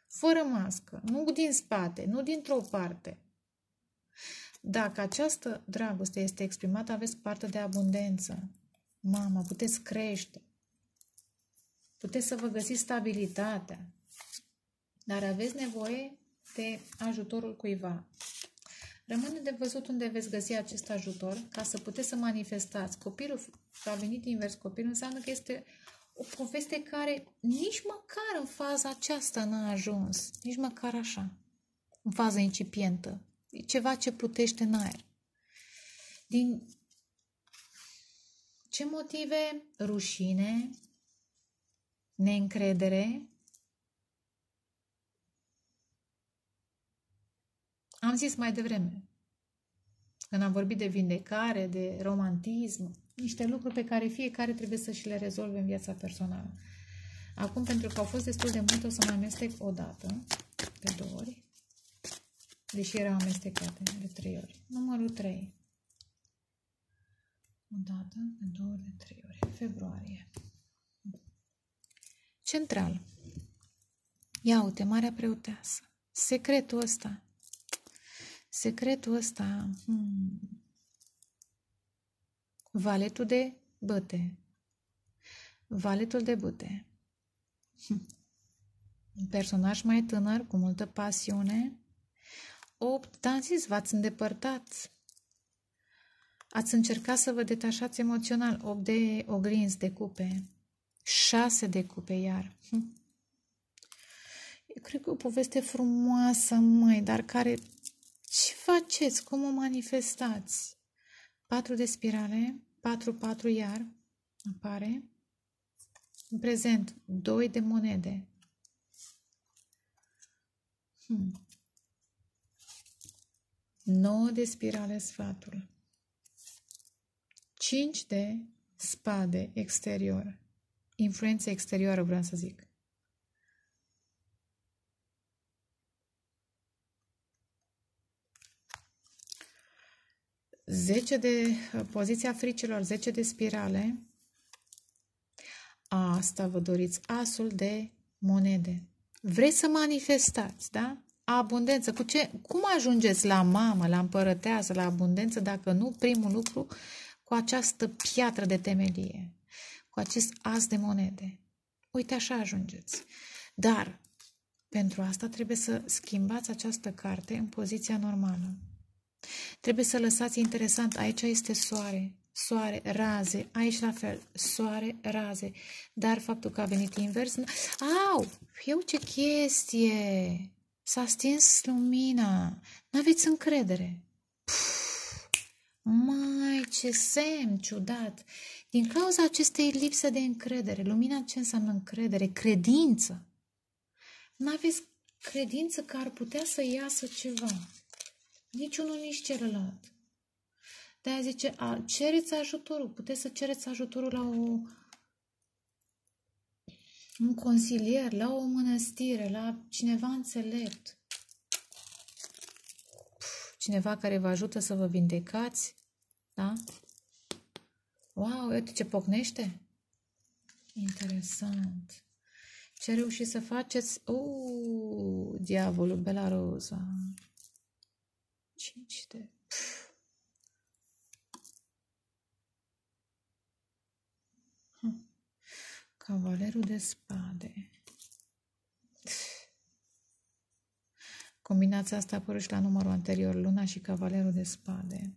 Fără mască, nu din spate, nu dintr-o parte. Dacă această dragoste este exprimată, aveți parte de abundență. Mama, puteți crește. Puteți să vă găsiți stabilitatea. Dar aveți nevoie de ajutorul cuiva. Rămâne de văzut unde veți găsi acest ajutor ca să puteți să manifestați. Copilul a venit invers, copilul înseamnă că este o poveste care nici măcar în faza aceasta n-a ajuns. Nici măcar așa. În faza incipientă. E ceva ce plutește în aer. Din ce motive? Rușine, neîncredere. Am zis mai devreme, când am vorbit de vindecare, de romantism, niște lucruri pe care fiecare trebuie să și le rezolve în viața personală. Acum, pentru că au fost destul de multe, o să mai amestec o dată, de două ori, deși erau amestecate de trei ori. Numărul trei. O dată, de două ori, de trei ori. Februarie. Central. Ia uite, Marea Preoteasă. Secretul ăsta. Secretul ăsta. Hmm. Valetul de băte. Valetul de băte. Hmm. Un personaj mai tânăr, cu multă pasiune. opt. Am zis, v-ați îndepărtat. Ați încercat să vă detașați emoțional. opt de oglinzi, de cupe. șase de cupe, iar. Hm. Eu cred că o poveste frumoasă, măi, dar care... Ce faceți? Cum o manifestați? patru de spirale. patru, patru, iar. Apare. În prezent, doi de monede. Hm. nouă de spirale, sfatul. cinci de spade, exterior. Influență exterioară, vreau să zic. zece de poziția fricilor, zece de spirale. Asta vă doriți, asul de monede. Vreți să manifestați, da? Abundență. Cu ce? Cum ajungeți la mamă, la împărăteasă, la abundență, dacă nu, primul lucru, cu această piatră de temelie, cu acest as de monede. Uite, așa ajungeți. Dar, pentru asta trebuie să schimbați această carte în poziția normală. Trebuie să lăsați interesant, aici este soare, soare, raze, aici la fel, soare, raze. Dar faptul că a venit invers... Au, eu ce chestie! S-a stins lumina. N-aveți încredere. Puf, mai ce semn ciudat. Din cauza acestei lipse de încredere. Lumina ce înseamnă încredere? Credință. N-aveți credință că ar putea să iasă ceva. Nici unul, nici celălalt. De-aia zice, a, cereți ajutorul. Puteți să cereți ajutorul la o... un consilier, la o mănăstire, la cineva înțelept. Cineva care vă ajută să vă vindecați. Da? Wow, uite ce pocnește! Interesant. Ce reușiți să faceți? Uuu, diavolul, Bela Rosa. cinci de... Cavalerul de spade. Combinația asta apără și la numărul anterior. Luna și cavalerul de spade.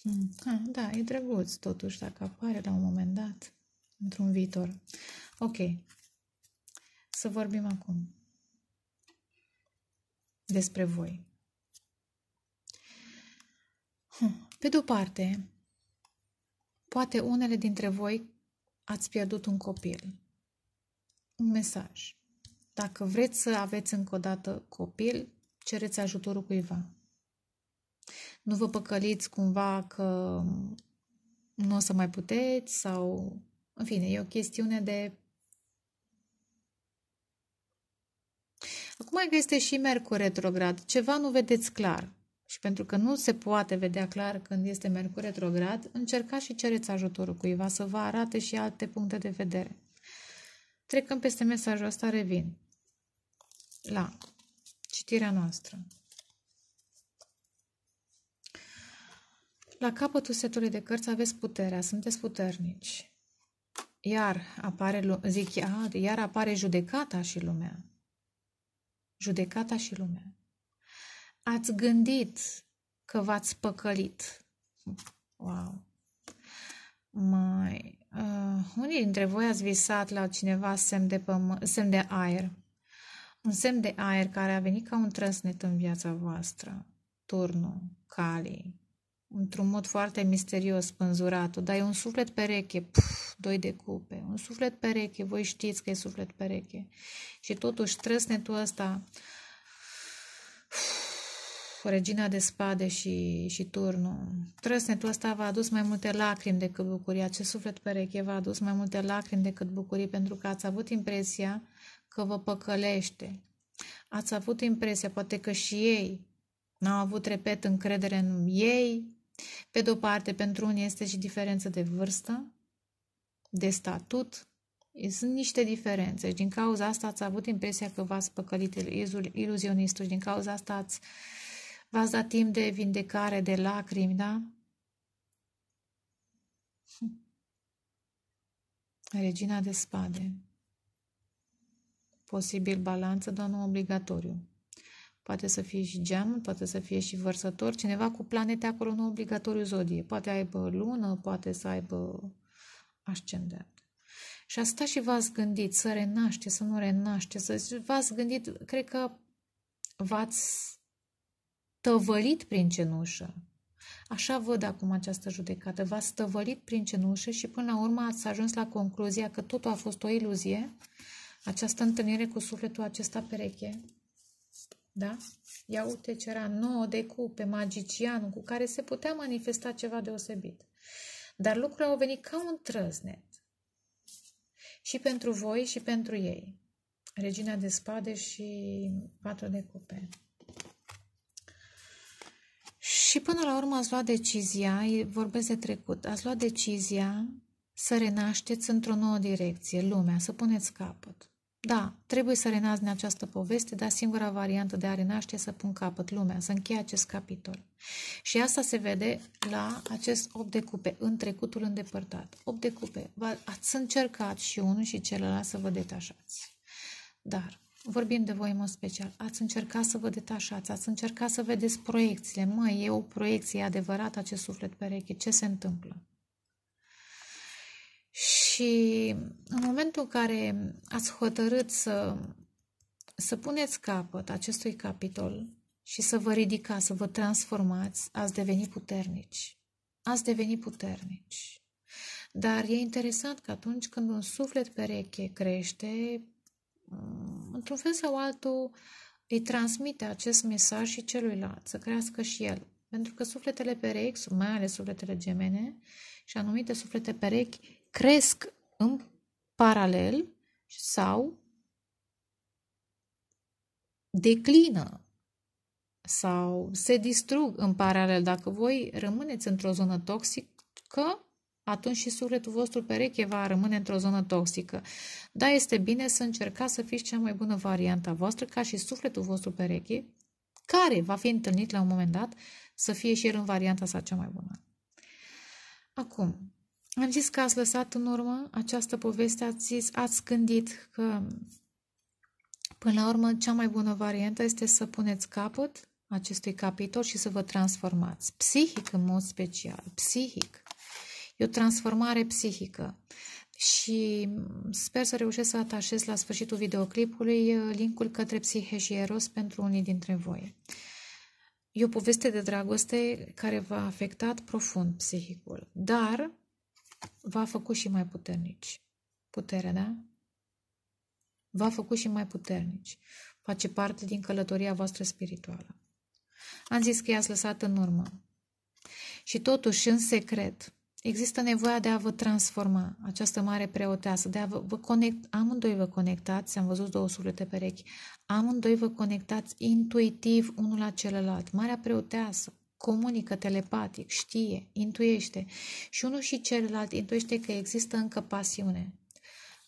Hmm. Ah, da, e drăguț totuși dacă apare la un moment dat. Într-un viitor. Ok. Să vorbim acum. Despre voi. Hmm. Pe de-o parte, poate unele dintre voi ați pierdut un copil. un mesaj. Dacă vreți să aveți încă o dată copil, cereți ajutorul cuiva. Nu vă păcăliți cumva că nu o să mai puteți sau... În fine, e o chestiune de... Acum e că este și Mercure retrograd. Ceva nu vedeți clar. Și pentru că nu se poate vedea clar când este Mercure retrograd, încercați și cereți ajutorul cuiva să vă arate și alte puncte de vedere. Trecând peste mesajul ăsta, revin la citirea noastră. La capătul setului de cărți aveți puterea, sunteți puternici. Iar apare, zic, iar apare judecata și lumea. Judecata și lumea. Ați gândit că v-ați păcălit. Wow! Mai... Uh, unii dintre voi ați visat la cineva semn de, semn de aer. Un semn de aer care a venit ca un trăsnet în viața voastră. Turnul, calii. Într-un mod foarte misterios, spânzuratul. Dar e un suflet pereche. Puf, doi de cupe. Un suflet pereche. Voi știți că e suflet pereche. Și totuși trăsnetul ăsta... Puf, Regina de spade și, și turnul. Trăsnetul ăsta v-a adus mai multe lacrimi decât bucurie. Acest suflet pereche v-a adus mai multe lacrimi decât bucurie, pentru că ați avut impresia că vă păcălește. Ați avut impresia, poate că și ei n-au avut, repet, încredere în ei. Pe de-o parte, pentru unii este și diferență de vârstă, de statut. Sunt niște diferențe și din cauza asta ați avut impresia că v-ați păcălit, iluzionistul, și din cauza asta ați V-ați dat timp de vindecare, de lacrimi, da? Regina de spade. Posibil balanță, dar nu obligatoriu. Poate să fie și geamul, poate să fie și vărsător. Cineva cu planete acolo, nu obligatoriu zodie. Poate aibă lună, poate să aibă ascendent. Și asta și v-ați gândit, să renaște, să nu renaște. Să... V-ați gândit, cred că v-ați... tăvălit prin cenușă. Așa văd acum această judecată. V-ați tăvălit prin cenușă și până la urmă ați ajuns la concluzia că totul a fost o iluzie. Această întâlnire cu sufletul acesta pereche. Da? Ia uite ce era, nouă de cupe, magicianul, cu care se putea manifesta ceva deosebit. Dar lucrurile au venit ca un trăsnet. Și pentru voi și pentru ei. Regina de spade și patru de cupe. Și până la urmă ați luat decizia, vorbesc de trecut, ați luat decizia să renașteți într-o nouă direcție, lumea, să puneți capăt. Da, trebuie să renați din această poveste, dar singura variantă de a renaște e să pun capăt, lumea, să încheie acest capitol. Și asta se vede la acest opt de cupe, în trecutul îndepărtat. opt de cupe, ați încercat și unul și celălalt să vă detașați. Dar... vorbim de voi în mod special. Ați încercat să vă detașați, ați încercat să vedeți proiecțiile. Măi, e o proiecție adevărată acest suflet pereche. Ce se întâmplă? Și în momentul în care ați hotărât să, să puneți capăt acestui capitol și să vă ridicați, să vă transformați, ați devenit puternici. Ați devenit puternici. Dar e interesant că atunci când un suflet pereche crește, într-un fel sau altul îi transmite acest mesaj și celuilalt, să crească și el. Pentru că sufletele perechi, mai ales sufletele gemene și anumite suflete perechi, cresc în paralel sau declină sau se distrug în paralel. Dacă voi rămâneți într-o zonă toxică, atunci și sufletul vostru pereche va rămâne într-o zonă toxică. Da, este bine să încercați să fiți cea mai bună variantă a voastră, ca și sufletul vostru pereche, care va fi întâlnit la un moment dat, să fie și el în varianta sa cea mai bună. Acum, am zis că ați lăsat în urmă această poveste, ați zis, ați gândit că până la urmă cea mai bună variantă este să puneți capăt acestui capitol și să vă transformați. Psihic în mod special, psihic. E o transformare psihică și sper să reușesc să atașez la sfârșitul videoclipului linkul către Psihe și Eros pentru unii dintre voi. E o poveste de dragoste care v-a afectat profund psihicul, dar v-a făcut și mai puternici. Puterea, da? v-a făcut și mai puternici. Face parte din călătoria voastră spirituală. Am zis că i-ați lăsat în urmă. Și totuși, în secret, există nevoia de a vă transforma, această mare preoteasă, de a vă, vă conecta, amândoi vă conectați, am văzut două suflete perechi, amândoi vă conectați intuitiv unul la celălalt. Marea preoteasă comunică telepatic, știe, intuiește și unul și celălalt intuiește că există încă pasiune.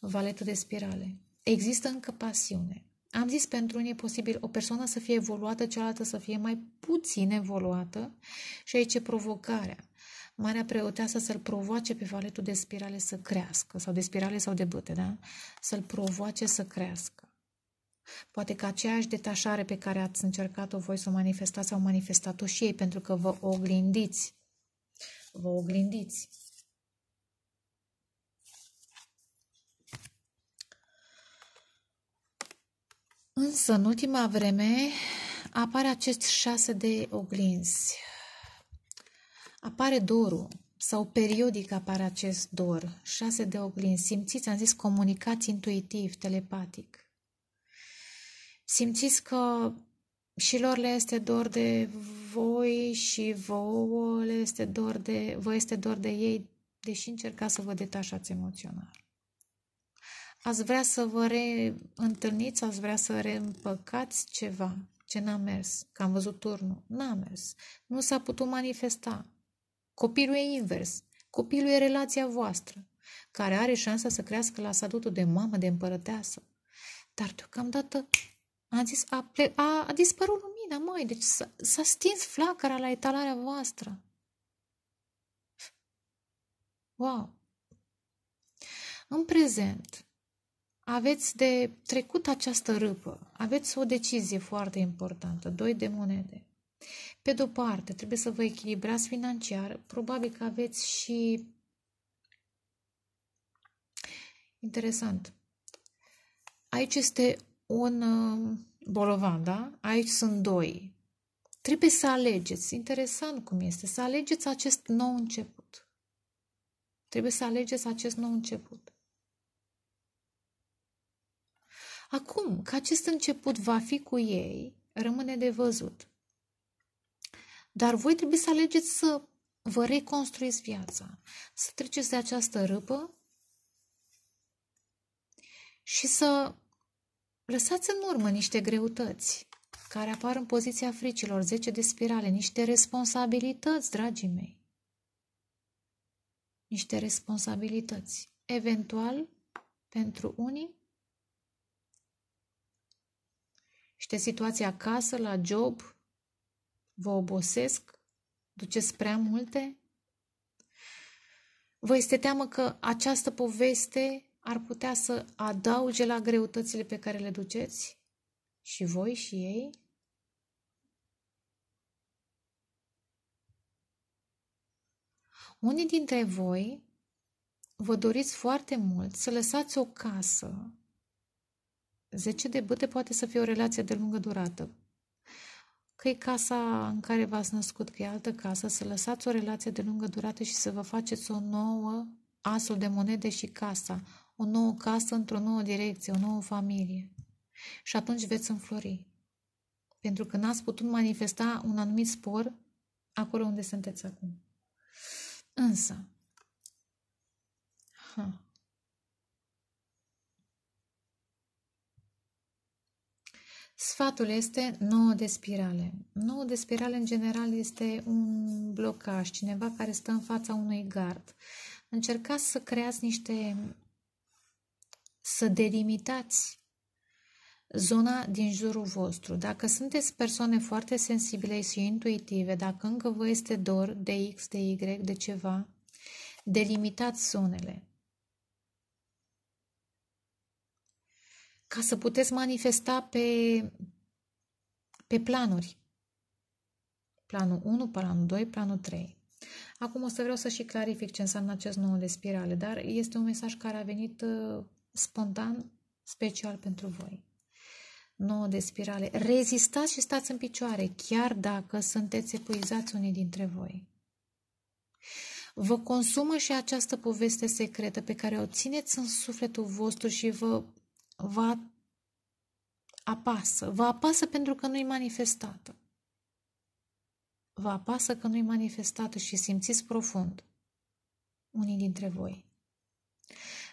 Valetul de spirale. Există încă pasiune. Am zis, pentru unii e posibil o persoană să fie evoluată, cealaltă să fie mai puțin evoluată și aici e provocarea. Marea preoteasă să-l provoace pe valetul de spirale să crească, sau de spirale sau de bâte, da? Să-l provoace să crească. Poate că aceeași detașare pe care ați încercat-o voi să o manifestați, sau manifestat-o și ei, pentru că vă oglindiți. Vă oglindiți. Însă, în ultima vreme, apare acest șase de oglinzi. Apare dorul, sau periodic apare acest dor, șase de oglinzi. Simțiți, am zis, comunicați intuitiv, telepatic. Simțiți că și lor le este dor de voi și vouă le este dor de, vă este dor de ei, deși încercați să vă detașați emoțional. Ați vrea să vă reîntâlniți, ați vrea să reîmpăcați ceva ce n-a mers, că am văzut turnul, n-a mers, nu s-a putut manifesta. Copilul e invers, copilul e relația voastră, care are șansa să crească la statutul de mamă, de împărăteasă. Dar deocamdată am zis, a, ple- a, a dispărut lumina, măi, deci s-a, s-a stins flacăra la etalarea voastră. Wow! În prezent, aveți de trecut această râpă, aveți o decizie foarte importantă, doi de monede. Pe de-o parte, trebuie să vă echilibrați financiar, probabil că aveți și... Interesant. Aici este un bolovan, da? Aici sunt doi. Trebuie să alegeți, interesant cum este, să alegeți acest nou început. Trebuie să alegeți acest nou început. Acum, că acest început va fi cu ei, rămâne de văzut. Dar voi trebuie să alegeți să vă reconstruiți viața, să treceți de această râpă și să lăsați în urmă niște greutăți care apar în poziția fricilor, zece de spirale, niște responsabilități, dragii mei. Niște responsabilități. Eventual, pentru unii, niște situații acasă, la job, vă obosesc, duceți prea multe. Vă este teamă că această poveste ar putea să adauge la greutățile pe care le duceți și voi și ei. Unii dintre voi vă doriți foarte mult să lăsați o casă. Zece de bâte poate să fie o relație de lungă durată. Că e casa în care v-ați născut, că e altă casă, să lăsați o relație de lungă durată și să vă faceți o nouă, asul de monede și casa, o nouă casă într-o nouă direcție, o nouă familie. Și atunci veți înflori. Pentru că n-ați putut manifesta un anumit spor acolo unde sunteți acum. Însă, ha. Sfatul este nouă de spirale. nouă de spirale, în general, este un blocaj, cineva care stă în fața unui gard. Încercați să creați niște... să delimitați zona din jurul vostru. Dacă sunteți persoane foarte sensibile și intuitive, dacă încă vă este dor de X, de Y, de ceva, delimitați zonele. Ca să puteți manifesta pe, pe planuri. Planul unu, planul doi, planul trei. Acum o să vreau să și clarific ce înseamnă acest nou de spirale, dar este un mesaj care a venit uh, spontan, special pentru voi. nouă de spirale. Rezistați și stați în picioare, chiar dacă sunteți epuizați unii dintre voi. Vă consumă și această poveste secretă pe care o țineți în sufletul vostru și vă... vă apasă. Vă apasă pentru că nu-i manifestată. Vă apasă că nu-i manifestată și simțiți profund unii dintre voi.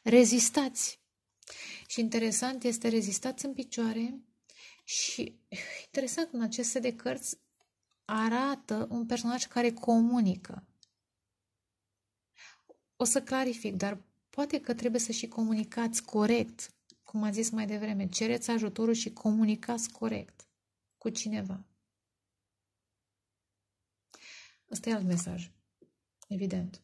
Rezistați. Și interesant este, rezistați în picioare și interesant în aceste de cărți arată un personaj care comunică. O să clarific, dar poate că trebuie să și comunicați corect, cum am zis mai devreme, cereți ajutorul și comunicați corect cu cineva. Ăsta e alt mesaj, evident.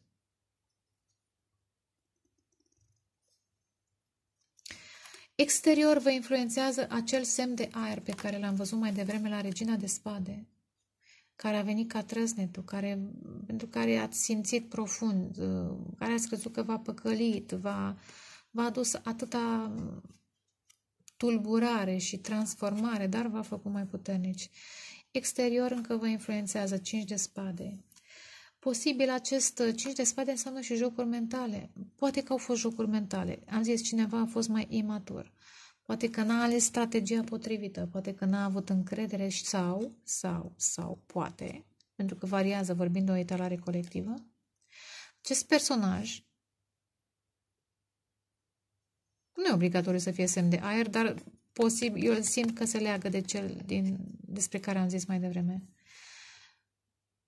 Exterior vă influențează acel semn de aer pe care l-am văzut mai devreme la Regina de Spade, care a venit ca trăsnetul, care, pentru care ați simțit profund, care ați crezut că v-a păcălit, v-a adus atâta tulburare și transformare, dar v-a făcut mai puternici. Exterior încă vă influențează cinci de spade. Posibil acest cinci de spade înseamnă și jocuri mentale. Poate că au fost jocuri mentale. Am zis, cineva a fost mai imatur. Poate că n-a ales strategia potrivită, poate că n-a avut încredere sau, sau, sau, poate, pentru că variază vorbind de o etalare colectivă, acest personaj nu e obligatoriu să fie semn de aer, dar posibil, eu simt că se leagă de cel din, despre care am zis mai devreme.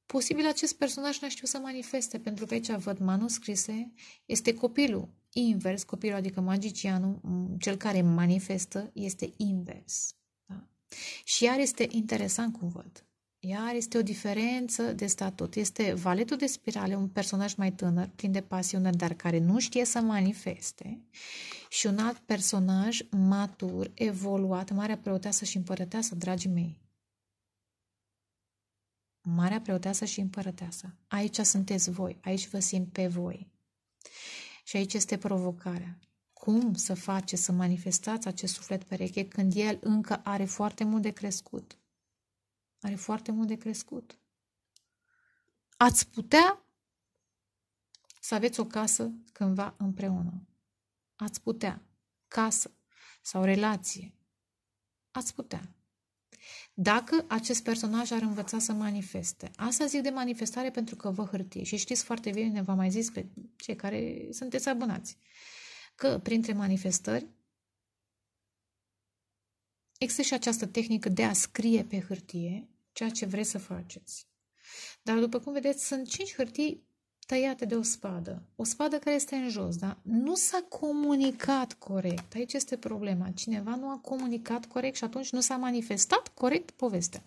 Posibil acest personaj n-a știut să manifeste, pentru că aici văd manuscrise, este copilul invers, copilul, adică magicianul, cel care manifestă, este invers. Da? Și iar este interesant cum văd. Iar este o diferență de statut. Este valetul de spirale, un personaj mai tânăr, plin de pasiune, dar care nu știe să manifeste, și un alt personaj matur, evoluat, marea preoteasă și împărăteasă, dragii mei. Marea preoteasă și împărăteasă. Aici sunteți voi, aici vă simt pe voi. Și aici este provocarea. Cum să faceți să manifestați acest suflet pereche când el încă are foarte mult de crescut? Are foarte mult de crescut. Ați putea să aveți o casă cândva împreună. Ați putea. Casă sau relație. Ați putea. Dacă acest personaj ar învăța să manifeste. Asta zic de manifestare pentru că vă hârtie. Și știți foarte bine, v-am mai zis pe cei care sunteți abonați, că printre manifestări există și această tehnică de a scrie pe hârtie ceea ce vreți să faceți. Dar după cum vedeți, sunt cinci hârtii tăiate de o spadă. O spadă care este în jos, da? Nu s-a comunicat corect. Aici este problema. Cineva nu a comunicat corect și atunci nu s-a manifestat corect povestea.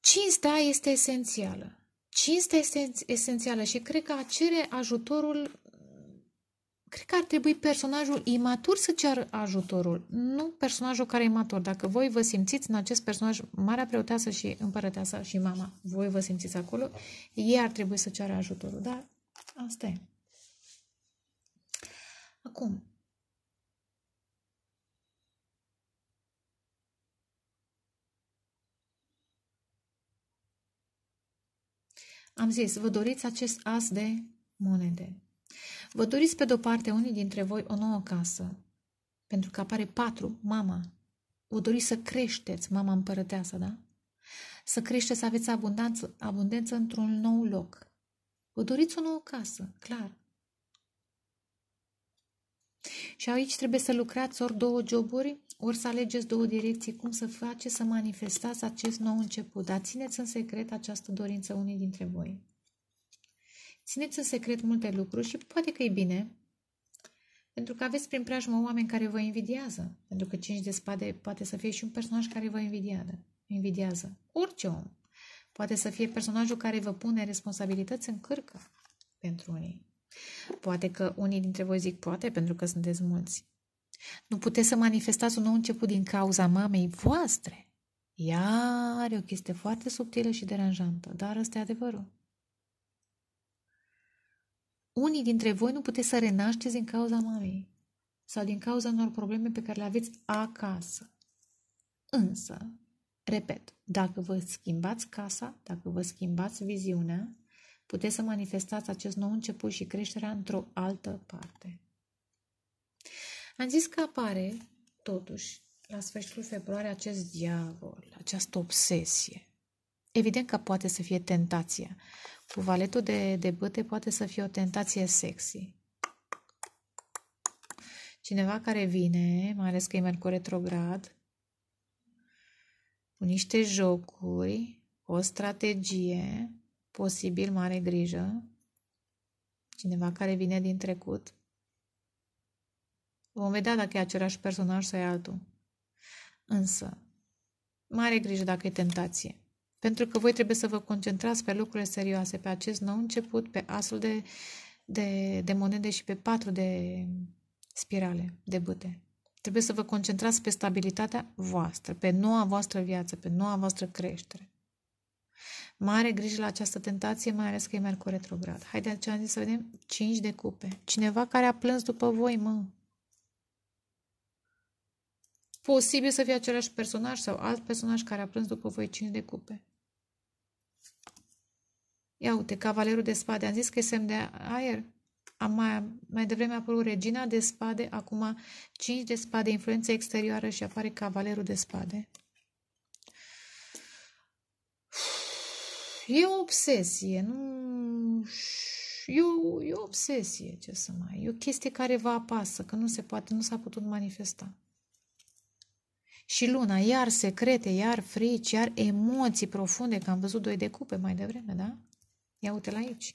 Cinstea este esențială. Cinstea este esențială și cred că a cere ajutorul, cred că ar trebui personajul imatur să ceară ajutorul, nu personajul care e matur. Dacă voi vă simțiți în acest personaj, marea preoteasă și împărăteasa și mama, voi vă simțiți acolo, ei ar trebui să ceară ajutorul, dar asta e. Acum, am zis, vă doriți acest as de monede. Vă doriți pe de-o parte, unii dintre voi, o nouă casă, pentru că apare patru, mama. Vă doriți să creșteți, mama împărăteasă, da? Să creșteți, să aveți abundanță, abundență într-un nou loc. Vă doriți o nouă casă, clar. Și aici trebuie să lucrați ori două joburi, ori să alegeți două direcții, cum să faceți să manifestați acest nou început. Dar țineți în secret această dorință unii dintre voi. Țineți în secret multe lucruri și poate că e bine, pentru că aveți prin preajmă oameni care vă invidiază, pentru că cinci de spade poate să fie și un personaj care vă invidiază. Orice om. Poate să fie personajul care vă pune responsabilități în cârcă pentru unii. Poate că unii dintre voi zic poate, pentru că sunteți mulți. Nu puteți să manifestați un nou început din cauza mamei voastre. Iar e o chestie foarte subtilă și deranjantă, dar ăsta e adevărul. Unii dintre voi nu puteți să renașteți din cauza mamei sau din cauza unor probleme pe care le aveți acasă. Însă, repet, dacă vă schimbați casa, dacă vă schimbați viziunea, Puteți să manifestați acest nou început și creșterea într-o altă parte. Am zis că apare, totuși, la sfârșitul februarie, acest diavol, această obsesie. Evident că poate să fie tentația. Cu valetul de, de bâte poate să fie o tentație sexy. Cineva care vine, mai ales că e Mercur retrograd, cu niște jocuri, o strategie, posibil mare grijă, cineva care vine din trecut. Vom vedea dacă e același personaj sau e altul. Însă, mare grijă dacă e tentație. Pentru că voi trebuie să vă concentrați pe lucrurile serioase, pe acest nou început, pe asul de, de, de monede și pe patru de spirale, de bâte. Trebuie să vă concentrați pe stabilitatea voastră, pe noua voastră viață, pe noua voastră creștere. Mare grijă la această tentație, mai ales că e Mercur retrograd. Haideți ce am zis să vedem. Cinci de cupe. Cineva care a plâns după voi, mă. Posibil să fie același personaj sau alt personaj care a plâns după voi. Cinci de cupe. Ia uite, cavalerul de spade. Am zis că e semn de aer. Am mai, mai devreme a apărut regina de spade, acum cinci de spade, influență exterioară și apare cavalerul de spade. E o obsesie, nu... E o, e o obsesie, ce să mai... E o chestie care vă apasă, că nu se poate, nu s-a putut manifesta. Și luna, iar secrete, iar frici, iar emoții profunde, că am văzut doi de cupe mai devreme, da? Ia uite la aici.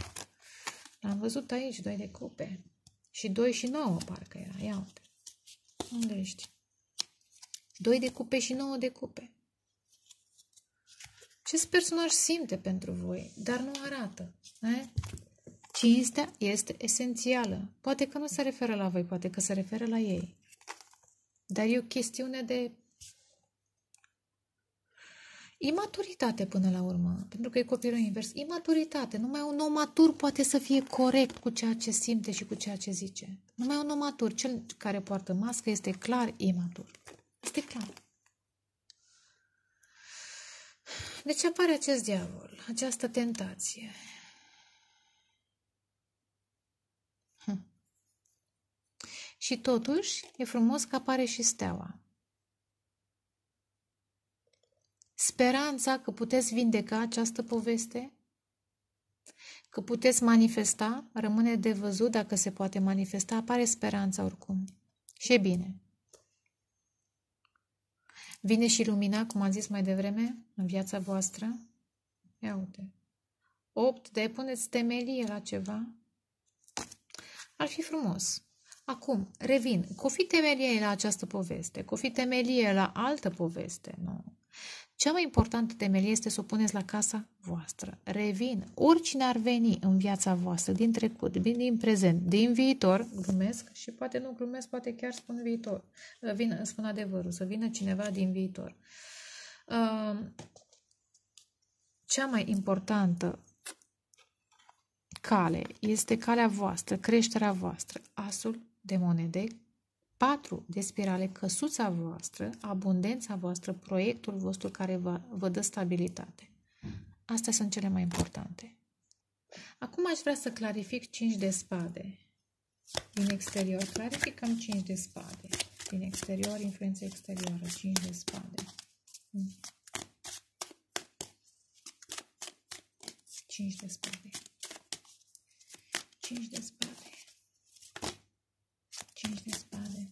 L-am văzut aici, doi de cupe. Și doi și nouă, parcă era. Ia uite. Unde ești? Doi de cupe și nouă de cupe. Acest personaj simte pentru voi, dar nu arată. Ne? Cinstea este esențială. Poate că nu se referă la voi, poate că se referă la ei. Dar e o chestiune de imaturitate până la urmă, pentru că e copilul invers. Imaturitate. Numai un om matur poate să fie corect cu ceea ce simte și cu ceea ce zice. Numai un om matur. Cel care poartă mască este clar imatur. Este clar. Deci apare acest diavol, această tentație. Hm. Și totuși, e frumos că apare și steaua. Speranța că puteți vindeca această poveste, că puteți manifesta, rămâne de văzut dacă se poate manifesta, apare speranța oricum. Și e bine. Vine și lumina, cum am zis mai devreme, în viața voastră. Ia uite. opt de puneți temelie la ceva. Ar fi frumos. Acum, revin. Că o fi temelie la această poveste, că o fi temelie la altă poveste. Nu. Cea mai importantă temelie este să o puneți la casa voastră. Revin. Oricine ar veni în viața voastră, din trecut, din prezent, din viitor, glumesc și poate nu glumesc, poate chiar spun viitor. Vin, spun adevărul, să vină cineva din viitor. Cea mai importantă cale este calea voastră, creșterea voastră, asul de monede, patru de spirale, căsuța voastră, abundența voastră, proiectul vostru care vă, vă dă stabilitate. Astea sunt cele mai importante. Acum aș vrea să clarific cinci de spade din exterior. Clarificăm cinci de spade din exterior, influență exterioară, cinci de spade. cinci de spade. cinci de spade. cinci de spade.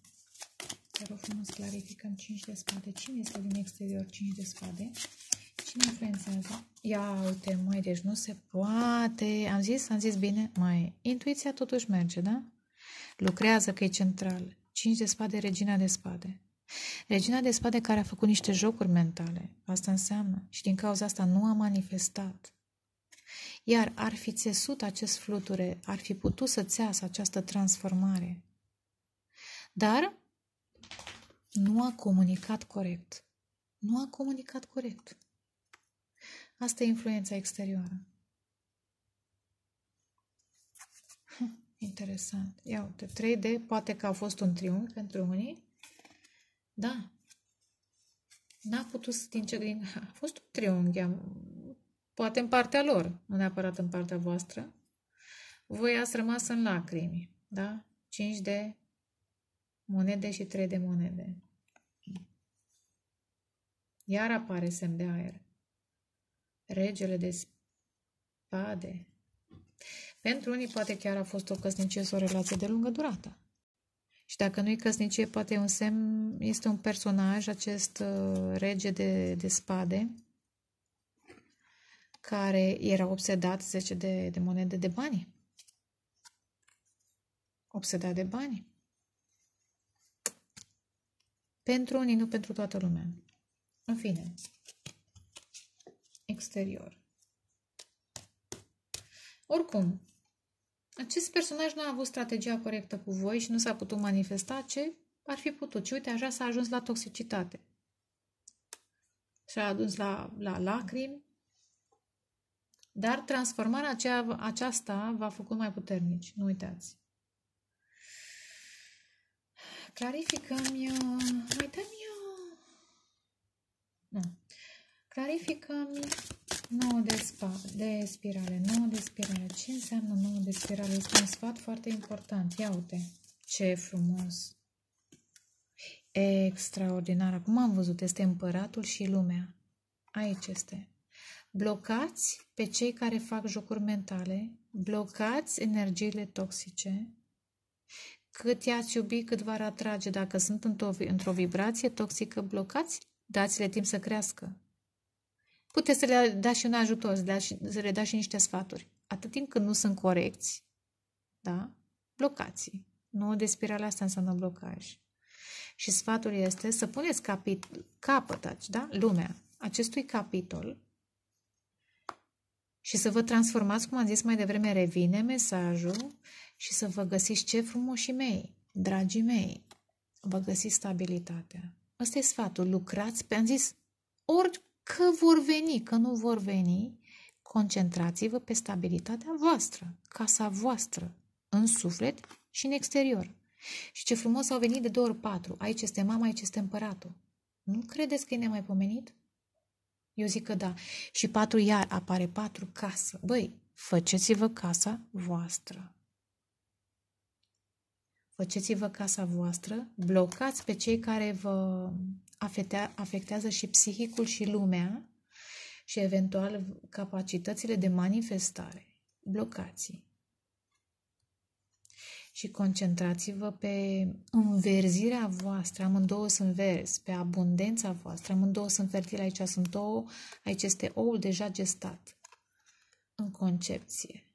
Te rog frumos, clarificăm cinci de spade. Cine este din exterior? cinci de spade. Cine influențează? Ia uite, măi, deci nu se poate. Am zis? Am zis bine? Mai. Intuiția totuși merge, da? Lucrează că e central. cinci de spade, regina de spade. Regina de spade care a făcut niște jocuri mentale. Asta înseamnă. Și din cauza asta nu a manifestat. Iar ar fi țesut acest fluture, ar fi putut să țeasă această transformare. Dar nu a comunicat corect. Nu a comunicat corect. Asta e influența exterioară. Interesant. Ia uite, trei D poate că a fost un triumf pentru unii. Da. N-a putut să din ce... A fost un triunghi. poate în partea lor, nu neapărat în partea voastră, voi ați rămas în lacrimi, da? cinci de monede și trei de monede. Iar apare semn de aer. Regele de spade. Pentru unii poate chiar a fost o căsnicie sau o relație de lungă durată. Și dacă nu-i căsnicie, poate un semn, este un personaj, acest uh, rege de, de spade, care era obsedat zece de, de monede de bani. Obsedat de bani. Pentru unii, nu pentru toată lumea. În fine. Exterior. Oricum, acest personaj nu a avut strategia corectă cu voi și nu s-a putut manifesta ce ar fi putut. Și uite, așa s-a ajuns la toxicitate. S-a ajuns la, la lacrimi. Dar transformarea aceea, aceasta v-a făcut mai puternici. Nu uitați. Clarificăm-i... Mai dăm-i... Nu. Clarificăm-i nouă de, de spirale. nouă de spirale. Ce înseamnă nouă de spirale? Este un sfat foarte important. Ia uite. Ce frumos. Extraordinar. Acum am văzut. Este împăratul și lumea. Aici este. Blocați pe cei care fac jocuri mentale, blocați energiile toxice, cât i-ați iubi, cât v-ar atrage. Dacă sunt într-o vibrație toxică, blocați, dați-le timp să crească. Puteți să le dați și un ajutor, să le dați și niște sfaturi. Atât timp când nu sunt corecți, da? Blocați-i. Nu de spirala asta înseamnă blocaj. Și sfatul este să puneți capăt, da? Lumea acestui capitol. Și să vă transformați, cum am zis mai devreme, revine mesajul și să vă găsiți ce frumoșii mei, dragii mei, vă găsiți stabilitatea. Ăsta e sfatul, lucrați pe, am zis, orică vor veni, că nu vor veni, concentrați-vă pe stabilitatea voastră, casa voastră, în suflet și în exterior. Și ce frumos au venit de două ori patru, aici este mama, aici este împăratul. Nu credeți că e nemaipomenit? Eu zic că da. Și patru iar apare patru casă. Băi, faceți-vă casa voastră. Faceți-vă casa voastră, blocați pe cei care vă afectează și psihicul și lumea și eventual capacitățile de manifestare. Blocați-i. Și concentrați-vă pe înverzirea voastră, amândouă sunt verzi, pe abundența voastră, amândouă sunt fertile, aici sunt ouă, aici este oul deja gestat, în concepție.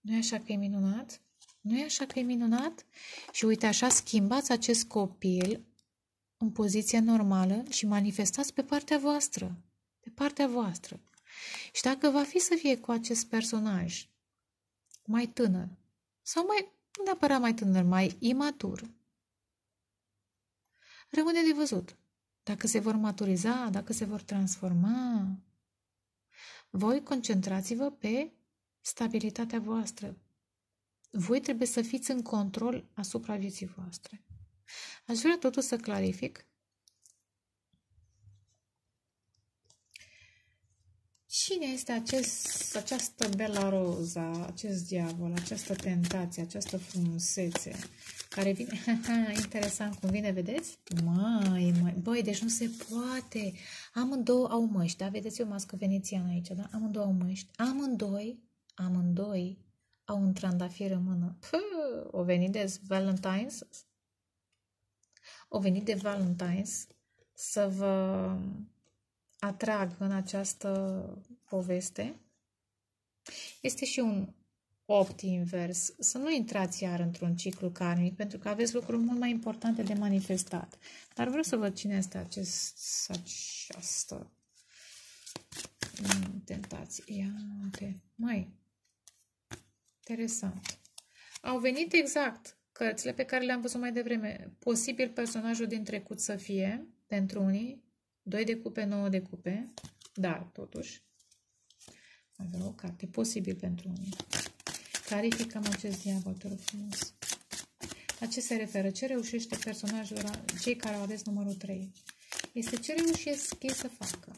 Nu-i așa că e minunat? Nu-i așa că e minunat? Și uite, așa schimbați acest copil în poziția normală și manifestați pe partea voastră, pe partea voastră. Și dacă va fi să fie cu acest personaj mai tânăr sau mai... nu neapărat mai tânăr, mai imatur. Rămâne de văzut. Dacă se vor maturiza, dacă se vor transforma, voi concentrați-vă pe stabilitatea voastră. Voi trebuie să fiți în control asupra vieții voastre. Aș vrea totuși să clarific cine este acest, această Bella Rosa, acest diavol, această tentație, această frumusețe care vine... Interesant cum vine, vedeți? Mai, mai... Băi, deci nu se poate. Amândouă au măști, da? Vedeți o mască venețiană aici, da? Amândouă au măști. Amândoi, amândoi au un trandafir în mână. Puh, o venit de Valentine's? O venit de Valentine's să vă... atrag în această poveste. Este și un opt invers. Să nu intrați iar într-un ciclu karmic, pentru că aveți lucruri mult mai importante de manifestat. Dar vreau să văd cine este acest, această tentație. Ia, okay. Mai interesant. Au venit exact cărțile pe care le-am văzut mai devreme. Posibil personajul din trecut să fie, pentru unii, doi de cupe, nouă de cupe, dar totuși avea o carte, posibil pentru unii. Clarificăm acest diavol, te rog frumos. La ce se referă? Ce reușește personajul, cei care au ales numărul trei? Este ce reușesc ei să facă.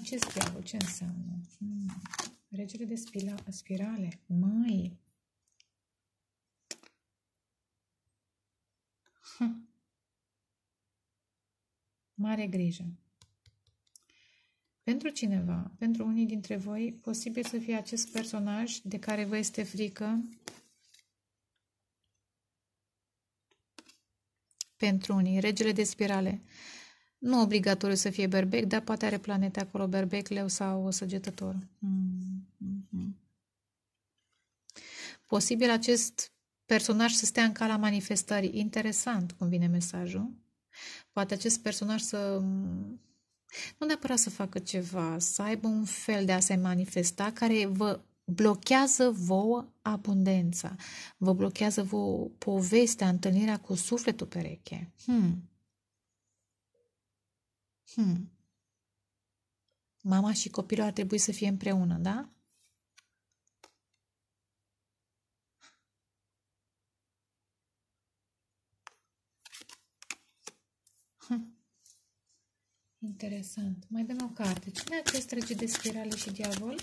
Acest diavol ce înseamnă? Hmm. Regele de spirale. Mai. Hm. Mare grijă. Pentru cineva, pentru unii dintre voi, posibil să fie acest personaj de care vă este frică. Pentru unii, regele de spirale. Nu obligatoriu să fie berbec, dar poate are planete acolo, berbec, leu sau săgetător. Mm-hmm. Posibil acest personaj să stea în calea manifestării. Interesant cum vine mesajul. Poate acest personaj să... nu neapărat să facă ceva, să aibă un fel de a se manifesta care vă blochează vouă abundența. Vă blochează vouă povestea, întâlnirea cu sufletul pereche. Hmm. Hmm. Mama și copilul ar trebui să fie împreună, da? Hmm. Interesant. Mai dăm o carte. Cine acest rege de spirale și diavol?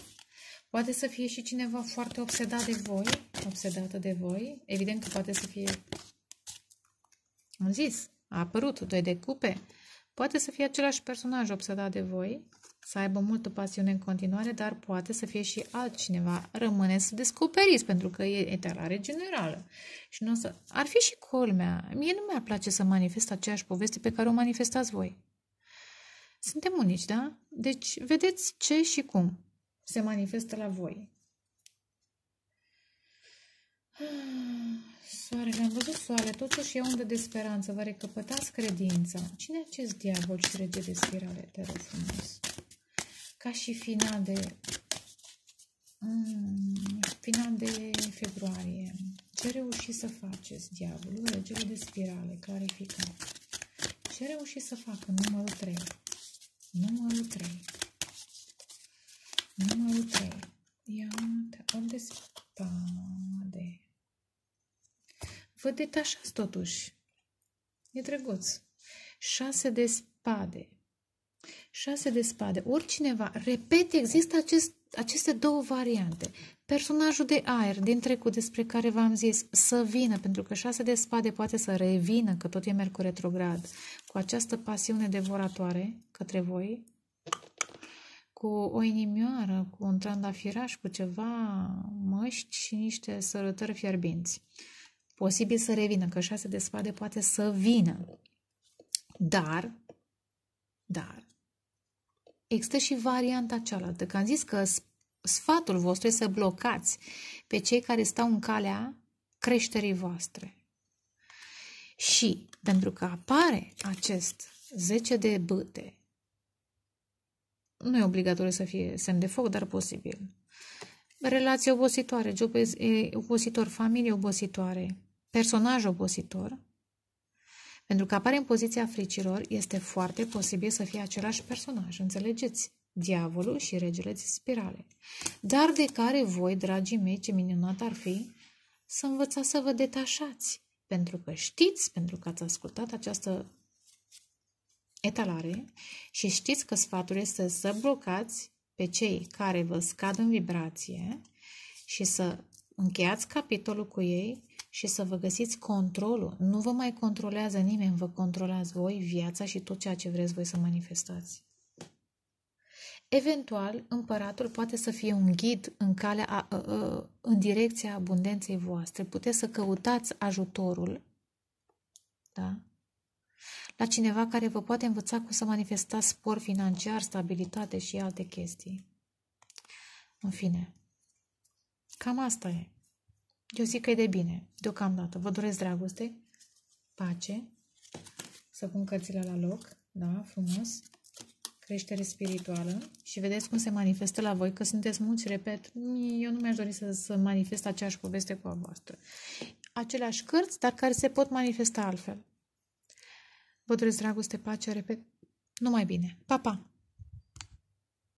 Poate să fie și cineva foarte obsedat de voi, obsedată de voi. Evident că poate să fie... Am zis, a apărut doi de cupe. Poate să fie același personaj obsedat de voi, să aibă multă pasiune în continuare, dar poate să fie și altcineva. Rămâne să descoperiți, pentru că e etalare generală. Și nu o să... Ar fi și culmea. Mie nu mi-ar place să manifest aceeași poveste pe care o manifestați voi. Suntem unici, da? Deci, vedeți ce și cum se manifestă la voi. Soarele, am văzut soare, totuși e undă de speranță, vă recăpătați credința. Cine e acest diavol și rege de spirale? Te rog frumos. Ca și final de... Mm, final de februarie. Ce reușiți să faceți, diavolul, regele de spirale, clarificat. Ce reușiți să facă? Numărul trei. Numărul trei. Numărul trei. Ia uite, opt de spade. Vă detașați totuși. E drăguț. șase de spade. șase de spade. Oricineva, repet, există acest, aceste două variante. Personajul de aer din trecut despre care v-am zis să vină, pentru că șase de spade poate să revină, că tot e Mercur retrograd, cu această pasiune devoratoare către voi, cu o inimioară, cu un trandafiraș, cu ceva măști și niște sărutări fierbinți. Posibil să revină, că șase de spade poate să vină. Dar, dar, există și varianta cealaltă. Că am zis că sfatul vostru este să blocați pe cei care stau în calea creșterii voastre. Și, pentru că apare acest zece de bâte, nu e obligatoriu să fie semn de foc, dar posibil. Relații obositoare, job obositor, familie obositoare, personaj obositor, pentru că apare în poziția fricilor, este foarte posibil să fie același personaj, înțelegeți? Diavolul și regele de spirale. Dar de care voi, dragii mei, ce minunat ar fi, să învățați să vă detașați, pentru că știți, pentru că ați ascultat această etalare și știți că sfatul este să blocați pe cei care vă scad în vibrație și să încheiați capitolul cu ei și să vă găsiți controlul. Nu vă mai controlează nimeni, vă controlați voi viața și tot ceea ce vreți voi să manifestați. Eventual, împăratul poate să fie un ghid în calea a, a, a, în direcția abundenței voastre. Puteți să căutați ajutorul, da? La cineva care vă poate învăța cum să manifestați spor financiar, stabilitate și alte chestii. În fine, cam asta e. Eu zic că e de bine, deocamdată. Vă doresc dragoste, pace, să pun cărțile la loc, da, frumos, creștere spirituală și vedeți cum se manifestă la voi, că sunteți mulți, repet, eu nu mi-aș dori să, să manifest aceeași poveste cu a voastră. Aceleași cărți, dar care se pot manifesta altfel. Vă doresc dragoste, pace, repet, numai bine. Pa, pa!